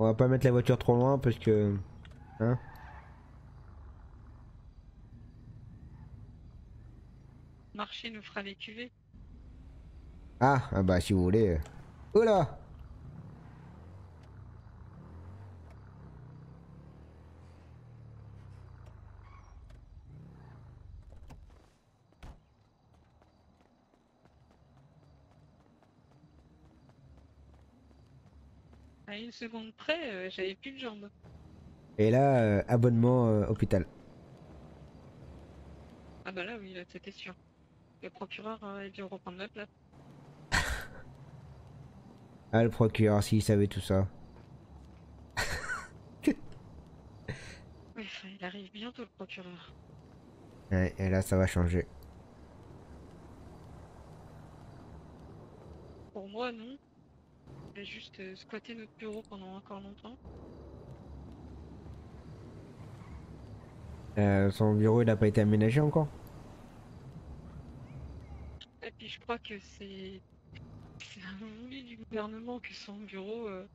On va pas mettre la voiture trop loin parce que... Hein? Marcher nous fera les cuvées. Ah, ah bah si vous voulez... Oula! À une seconde près, j'avais plus de jambes. Et là, abonnement hôpital. Ah bah là oui, là c'était sûr. Le procureur a dû reprendre la place. Ah le procureur, s'il savait tout ça. Oui, il arrive bientôt le procureur. Ouais, et là ça va changer. Pour moi non. Juste squatter notre bureau pendant encore longtemps. Son bureau il n'a pas été aménagé encore. Et puis je crois que c'est un voulu du gouvernement que son bureau ne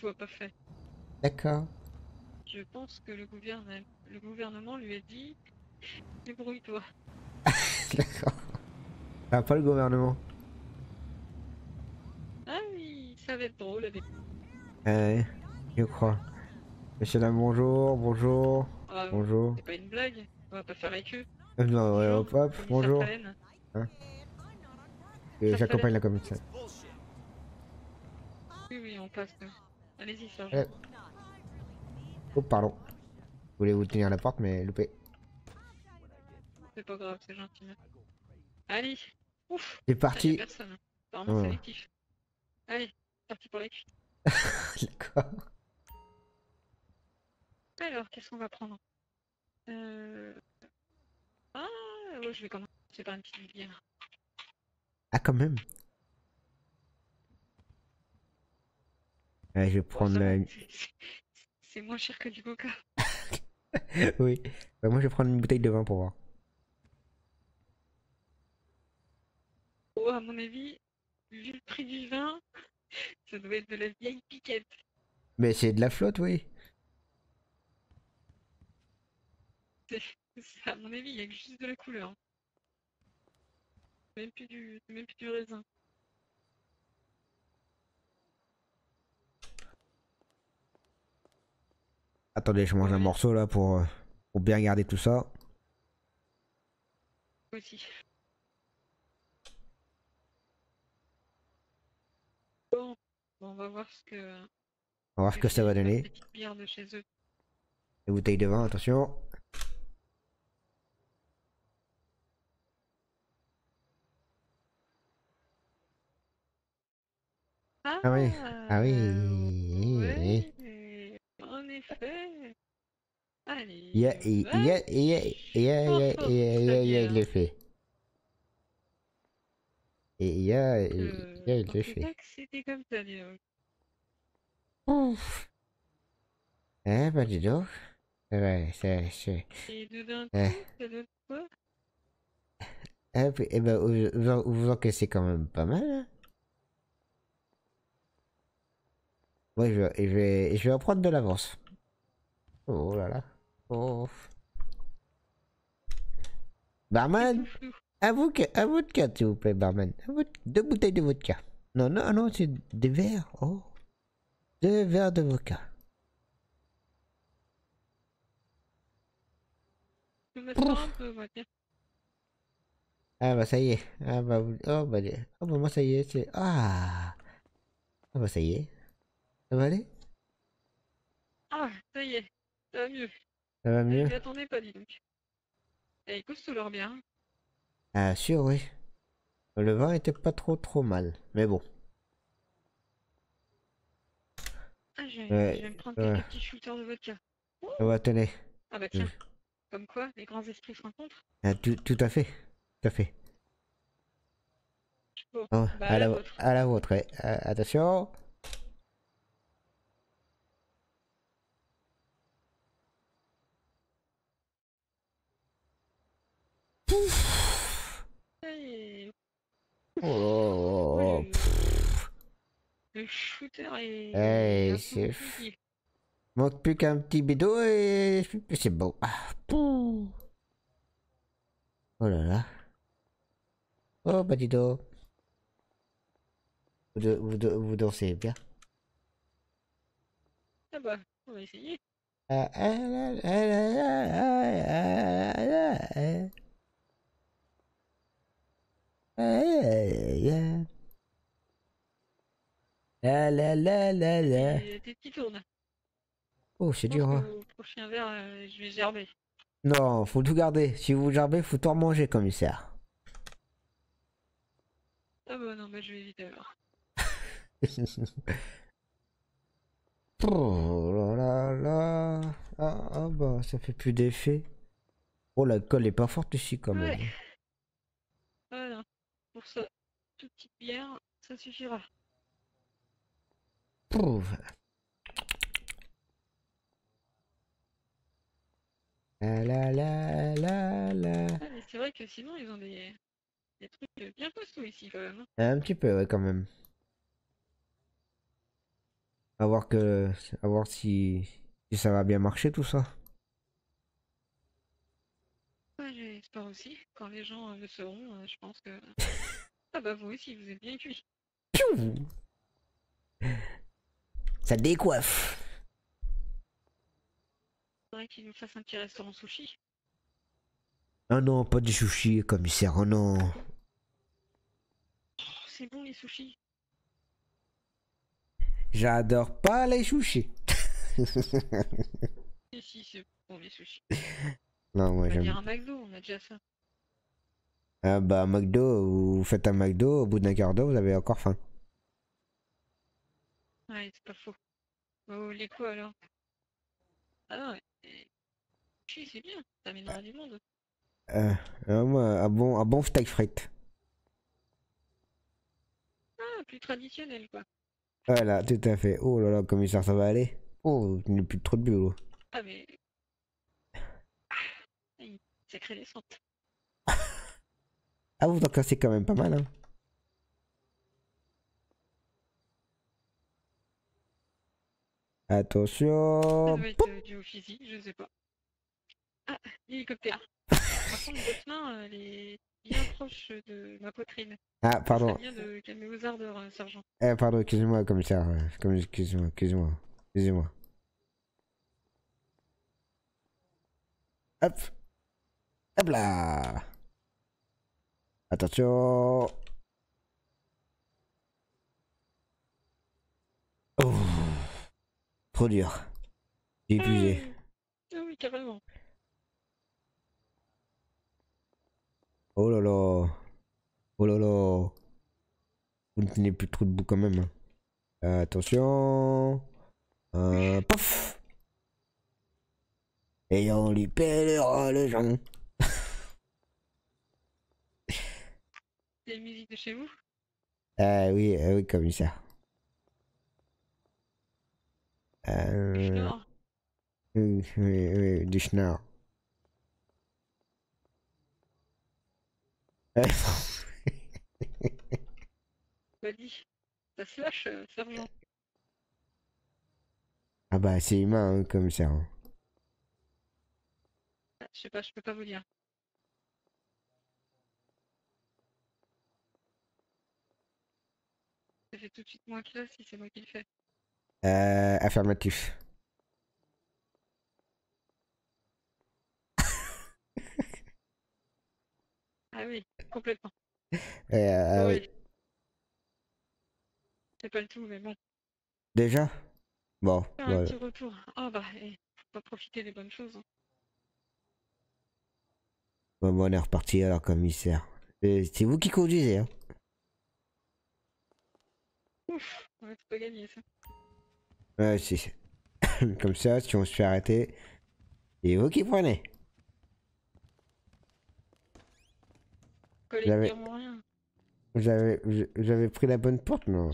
soit pas fait. D'accord. Je pense que le gouvernement lui a dit débrouille-toi. D'accord. Ah, pas le gouvernement. Ah oui. Ça va être drôle avec. Ouais, je crois. Monsieur, dame, bonjour, bonjour. Ah, bonjour. C'est pas une blague, on va pas faire avec eux. Non, ouais, hop, hop, bonjour. Hein, j'accompagne la commissaire. Oui, oui, on passe. Allez-y, sergent. Ouais. Oh, pardon. Je voulais vous tenir la porte, mais loupé. C'est pas grave, c'est gentil. Allez, ouf. C'est parti. Personne. Apparemment, c'est actif. Allez. Parti pour les cuisses. D'accord. Alors, qu'est-ce qu'on va prendre? Ah, ouais, je vais commencer par une petite bière. Ah, quand même. Ouais, je vais prendre... C'est moins cher que du coca. Oui. Bah, moi, je vais prendre une bouteille de vin pour voir. Oh, à mon avis, vu le prix du vin... Ça doit être de la vieille piquette. Mais c'est de la flotte, oui. À mon avis, il y a juste de la couleur. Même plus du raisin. Attendez, je mange un morceau là pour bien garder tout ça. Aussi. Bon, on va voir ce que... On va voir ce que ça va donner. Petite bière de chez eux. Les bouteilles de vin, attention. Ah oui, ah oui. Oui. En effet. Allez. Il le fait. Et il le fait. C'était comme ça, dis donc. Ouf. Eh ben dis donc. Ouais, c'est... Et dedans, ça donne quoi? Eh ben, vous encaissez quand même pas mal, hein. Moi, je vais en prendre de l'avance. Oh là là. Oh. Barman, un vodka, s'il vous plaît, barman. 2 bouteilles de vodka. Non, non, non, c'est des verres. Oh. 2 verres de vodka. Je me sens un peu, moi, tiens. Ah bah ça y est. Ah bah, oh, bah, oh, bah moi ça y est, c'est... Ah. Ah bah ça y est. Ça va aller? Ah, ça y est, ça va mieux. Ça va mieux? Je l'attendais pas, dis donc. Et ils costent leur bien. Ah, sûr, oui. Le vin était pas trop mal, mais bon. Ah, je vais me prendre quelques petits shooters de vodka. Oh, ouais, tenez. Ah bah tiens, comme quoi, les grands esprits se rencontrent. Ah, tout à fait, tout à fait. Bon, oh, bah, à la vôtre. À la vôtre, ouais. Attention. Oh, le shooter est... Hey, c'est... Manque plus qu'un petit bédo et... C'est bon. Ah, oh là là. Oh, petit dos. Vous dansez bien. Ah bah, on va essayer. La la la la la. Tes petits tournes. Oh, c'est dur. Hein. Au prochain verre, je vais gerber. Non, faut tout garder. Si vous gerbez, faut tout remanger, commissaire. Ah bah non, bah je vais éviter alors. Oh là là là. Ah, ah bah ça fait plus d'effet. Oh, la colle est pas forte ici quand même. Ouais. Voilà. Pour ça, toute petite bière, ça suffira. Pouf. La la la la la. Ah, mais c'est vrai que sinon ils ont des trucs bien costauds ici quand même. Un petit peu, ouais, quand même. À voir que, à voir si ça va bien marcher tout ça. J'espère aussi, quand les gens le sauront, je pense que... Ah bah vous aussi, vous êtes bien cuit. Ça décoiffe. Faudrait qu'ils nous fassent un petit restaurant sushi. Ah non, pas de sushi, commissaire, oh non. Oh, c'est bon les sushis. J'adore pas les sushis. Si, si, c'est bon les sushis. Non, moi j'aime. On va dire un McDo, on a déjà ça. Ah bah McDo, vous faites un McDo, au bout d'un quart d'heure vous avez encore faim. Ouais, c'est pas faux. Vous voulez quoi alors? Ah non, oui, c'est bien, ça amènera du monde. Moi, un bon steak frites. Ah, plus traditionnel quoi. Voilà, tout à fait. Oh là là, commissaire, ça va aller. Oh, il n'y a plus trop de boulot. Ah mais... Sacrée descente. Ah, vous en cassez quand même pas mal, hein. Attention. Ça doit être dû au physique, je sais pas. Ah, l'hélicoptère. Par contre, votre main, elle est bien proche de ma poitrine. Ah, pardon. Ça vient de calmer vos ardeurs, sergent. Eh, pardon, excusez-moi, commissaire. Excusez-moi, excusez-moi. Excusez-moi. Hop. Hop là. Attention. Oh. Trop dur. J'ai épuisé. Oui, carrément. Oh là là. Oh là là. Vous ne tenez plus trop debout quand même. Attention. Pof. Et on lui pèlera le jonc. C'est la musique de chez vous? Oui, oui, comme ça. Du schnorr. Oui, du schnorr. Bah dis, ça se lâche, sergent. Ah bah c'est humain hein, comme ça. Hein. Je sais pas, je peux pas vous dire. Ça fait tout de suite moins classe si c'est moi qui le fais. Affirmatif. Ah oui, complètement. Oui. C'est pas le tout, mais bon. Déjà? Bon. Faire un petit retour. Ah bah, faut pas profiter des bonnes choses. Hein. Bon, on est reparti alors, commissaire. C'est vous qui conduisez, hein. Ouf, on va pas gagner ça. Ouais, si. Comme ça, si on se fait arrêter, c'est vous qui prenez. J'avais pris la bonne porte, non?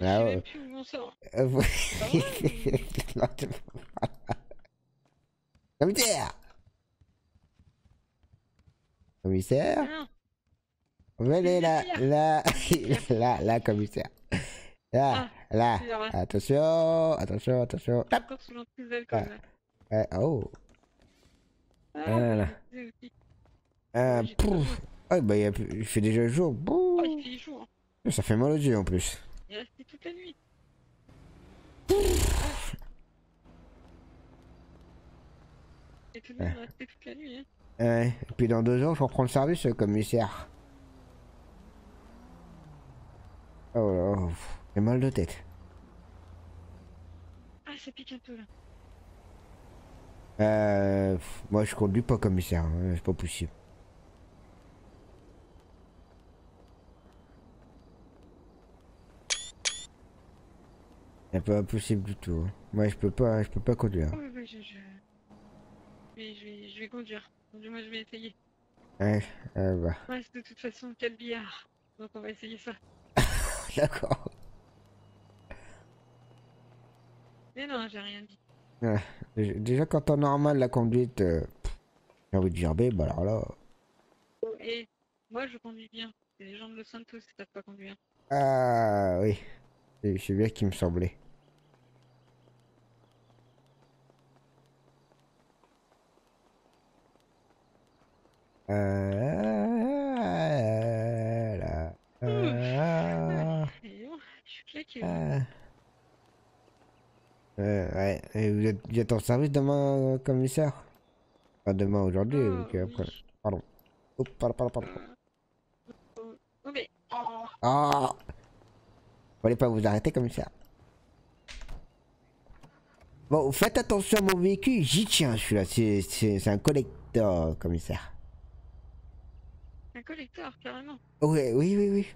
Ah ouais. Commissaire! Commissaire? Venez là, là, là, là, commissaire. Là, là, attention, attention, attention. Encore sous l'emprise d'alcool. Oh. Voilà. Pouf. Ah bah il fait déjà jour. Oh, il fait jour. Ça fait mal aux yeux en plus. Il est resté toute la nuit. Pouf. Et tout le monde est resté toute la nuit. Hein. Ouais. Et puis dans 2 ans je reprends le service commissaire. Oh là, j'ai mal de tête. Ah ça pique un peu là. Moi je conduis pas commissaire, hein. C'est pas possible. C'est pas possible du tout. Moi je peux pas conduire. Oui, oui, je vais conduire. Du moins je vais essayer. Ouais, bah. Ouais, de toute façon quel billard. Donc on va essayer ça. D'accord. Mais non, j'ai rien dit. Ouais. Déjà quand on normal la conduite, j'ai envie de gerber, bah alors là. Et moi je conduis bien. C'est les gens de Los Santos qui savent pas conduire. Ah oui. C'est bien ce qui me semblait. Je suis claqué. Ouais. Et vous êtes en service demain, commissaire? Pas demain, aujourd'hui. Après... Oui. Pardon. Oh, pardon. Oh, mais... Oh. Fallait pas vous arrêter, commissaire. Bon, faites attention à mon véhicule, j'y tiens, celui-là. C'est un collector, commissaire. Un collector, carrément. Ouais, oui.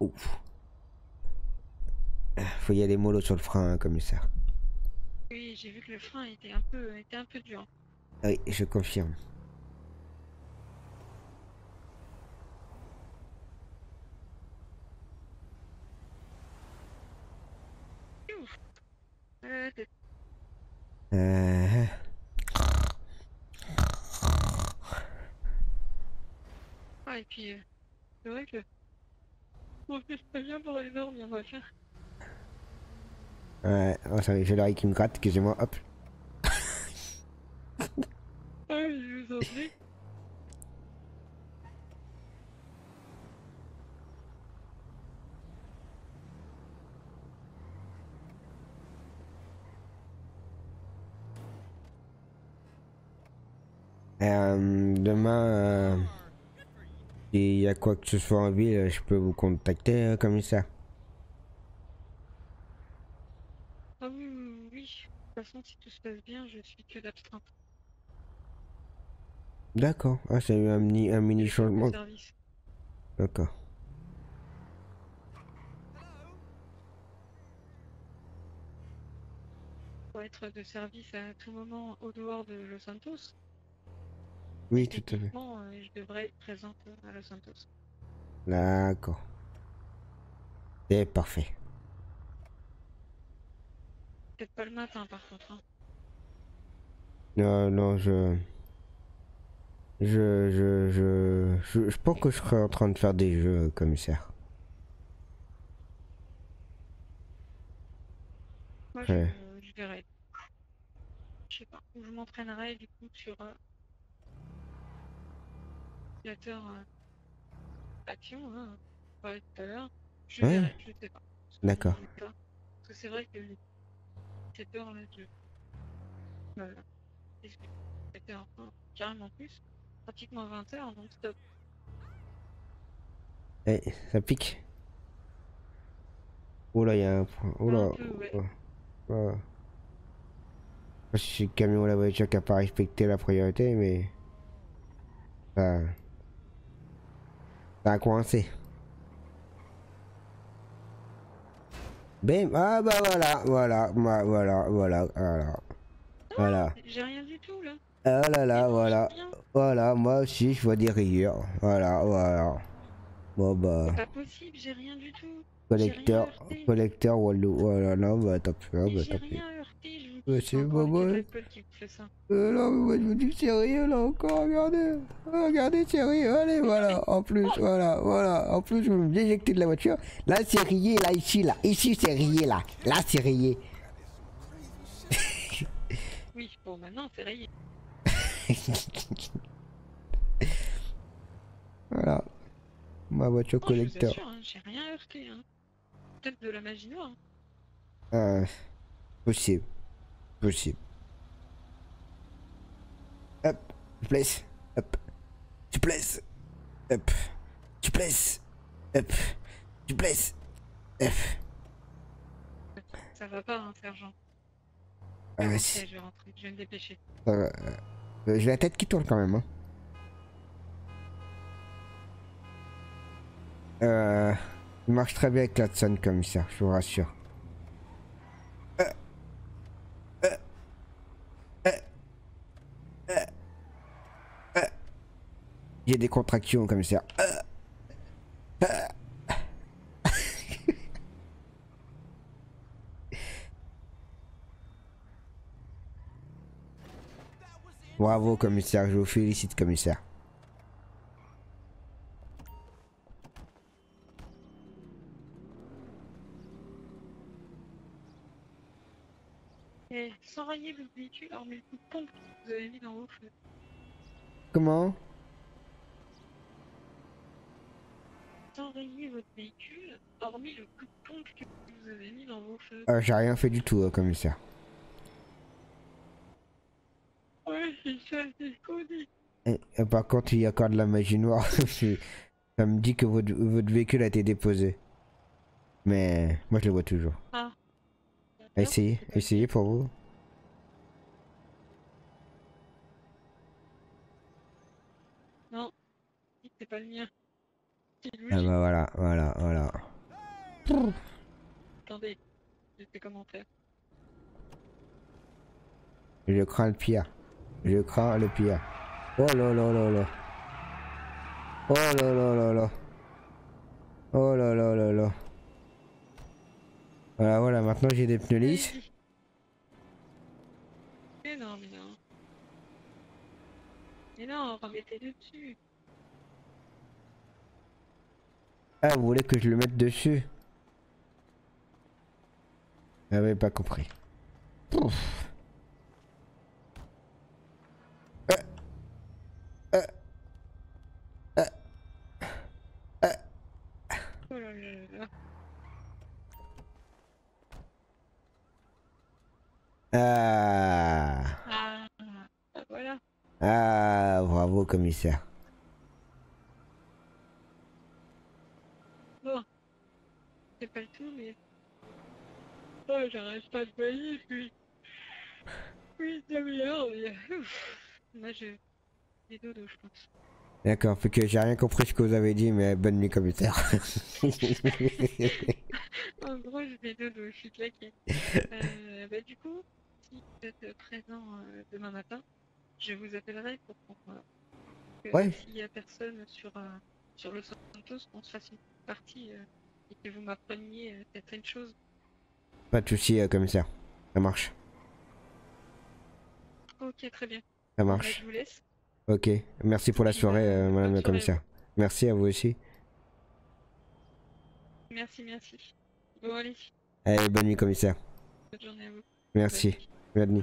Ouf. Faut y aller mollo sur le frein, hein, commissaire. Oui, j'ai vu que le frein était un peu dur. Oui, je confirme. et puis c'est vrai que on fait pas bien pour les normes, on va faire. Ouais, oh, j'ai l'oreille qui me gratte, excusez-moi, hop. Ouais, je vous en prie. Demain, s'il y a quoi que ce soit en ville, je peux vous contacter, commissaire. Ah oui, de toute façon, si tout se passe bien, je suis que d'absinthe. D'accord, ah, ça a eu un mini changement. D'accord. Pour être de service à tout moment au dehors de Los Santos. Oui, tout à fait. Je devrais être présente à Los Santos. D'accord. C'est parfait. Peut-être pas le matin, par contre. Hein. Non, non, je pense que je serais en train de faire des jeux, commissaire. Moi, ouais. Je verrai. Je sais pas. Je m'entraînerai, du coup, sur... action, hein, on parlait tout à l'heure, je ouais. Verrai, je sais pas. D'accord. Parce que c'est vrai que cette heure-là, je... Voilà. C'était carrément plus, pratiquement 20 heures, donc stop. Eh, ça pique. Oula, il y a un point. Oula. Ouais. Je sais que le camion ou la voiture qui n'a pas respecté la priorité, mais... Ça a coincé. Bim. Ah bah voilà. J'ai rien du tout là. Ah là là, voilà. Voilà, moi aussi je vois des rayures. Voilà. Bon bah. C'est pas possible, j'ai rien du tout. Collecteur Wallo. Voilà, non, bah t'as plus rien. J'ai rien heurté, je vous dis. C'est pas bon. Non, mais moi je vous dis que c'est sérieux là encore, regardez. Regardez, c'est sérieux, allez, voilà. En plus, voilà. En plus, je vais me déjecter de la voiture. Là, c'est rayé, là, ici. Ici, c'est rayé, là. Là, c'est rayé. Oui, bon, maintenant, c'est rayé. Voilà. Ma voiture collecteur. J'ai rien heurté, hein. Peut-être de la magie noire. Possible. Hop, tu plais. Ça va pas, hein, sergent. Ah, ouais, si. Je vais rentrer, je vais me dépêcher. J'ai la tête qui tourne quand même, hein. Il marche très bien avec Hudson, commissaire, je vous rassure. J'ai des contractions, commissaire. Bravo, commissaire, je vous félicite, commissaire. Sans rayer le véhicule, alors mais le coup de pompe que vous avez mis dans vos feux. Comment? Sans rayer votre véhicule, hormis le coup de pompe que vous avez mis dans vos feux. J'ai rien fait du tout, commissaire. Ouais, c'est ça, c'est connu. Par contre, il y a encore de la magie noire. Ça me dit que votre véhicule a été déposé. Mais moi, je le vois toujours. Ah. Essayez pour vous. Non, c'est pas le mien. Ah bah voilà. Prrr. Attendez, je sais comment faire. Je crains le pire. Oh là là là là. Oh là là. Voilà, maintenant j'ai des pneus lisses. Mais non, remettez-le dessus. Ah, vous voulez que je le mette dessus? J'avais pas compris. Pouf. Voilà. Ah, bravo commissaire. Bon, c'est pas le tout, mais... Oh, j'arrête pas de payer, puis... Oui, c'est meilleur, mais... Là, je... Des dodo, je pense. D'accord, fait que j'ai rien compris ce que vous avez dit, mais bonne nuit commissaire. En gros, je vais dodo, je suis claquée. Bah du coup... Si vous êtes présent demain matin, je vous appellerai pour que ouais. S'il n'y a personne sur, sur Los Santos, on se fasse une partie et que vous m'appreniez certaines choses. Pas de soucis, commissaire. Ça marche. Ok, très bien. Ça marche. Bah, je vous laisse. Ok, merci pour la soirée, madame la commissaire. Merci à vous aussi. Merci, merci. Bon, allez. Allez, bonne nuit, commissaire. Bonne journée à vous. Merci. Bienvenue.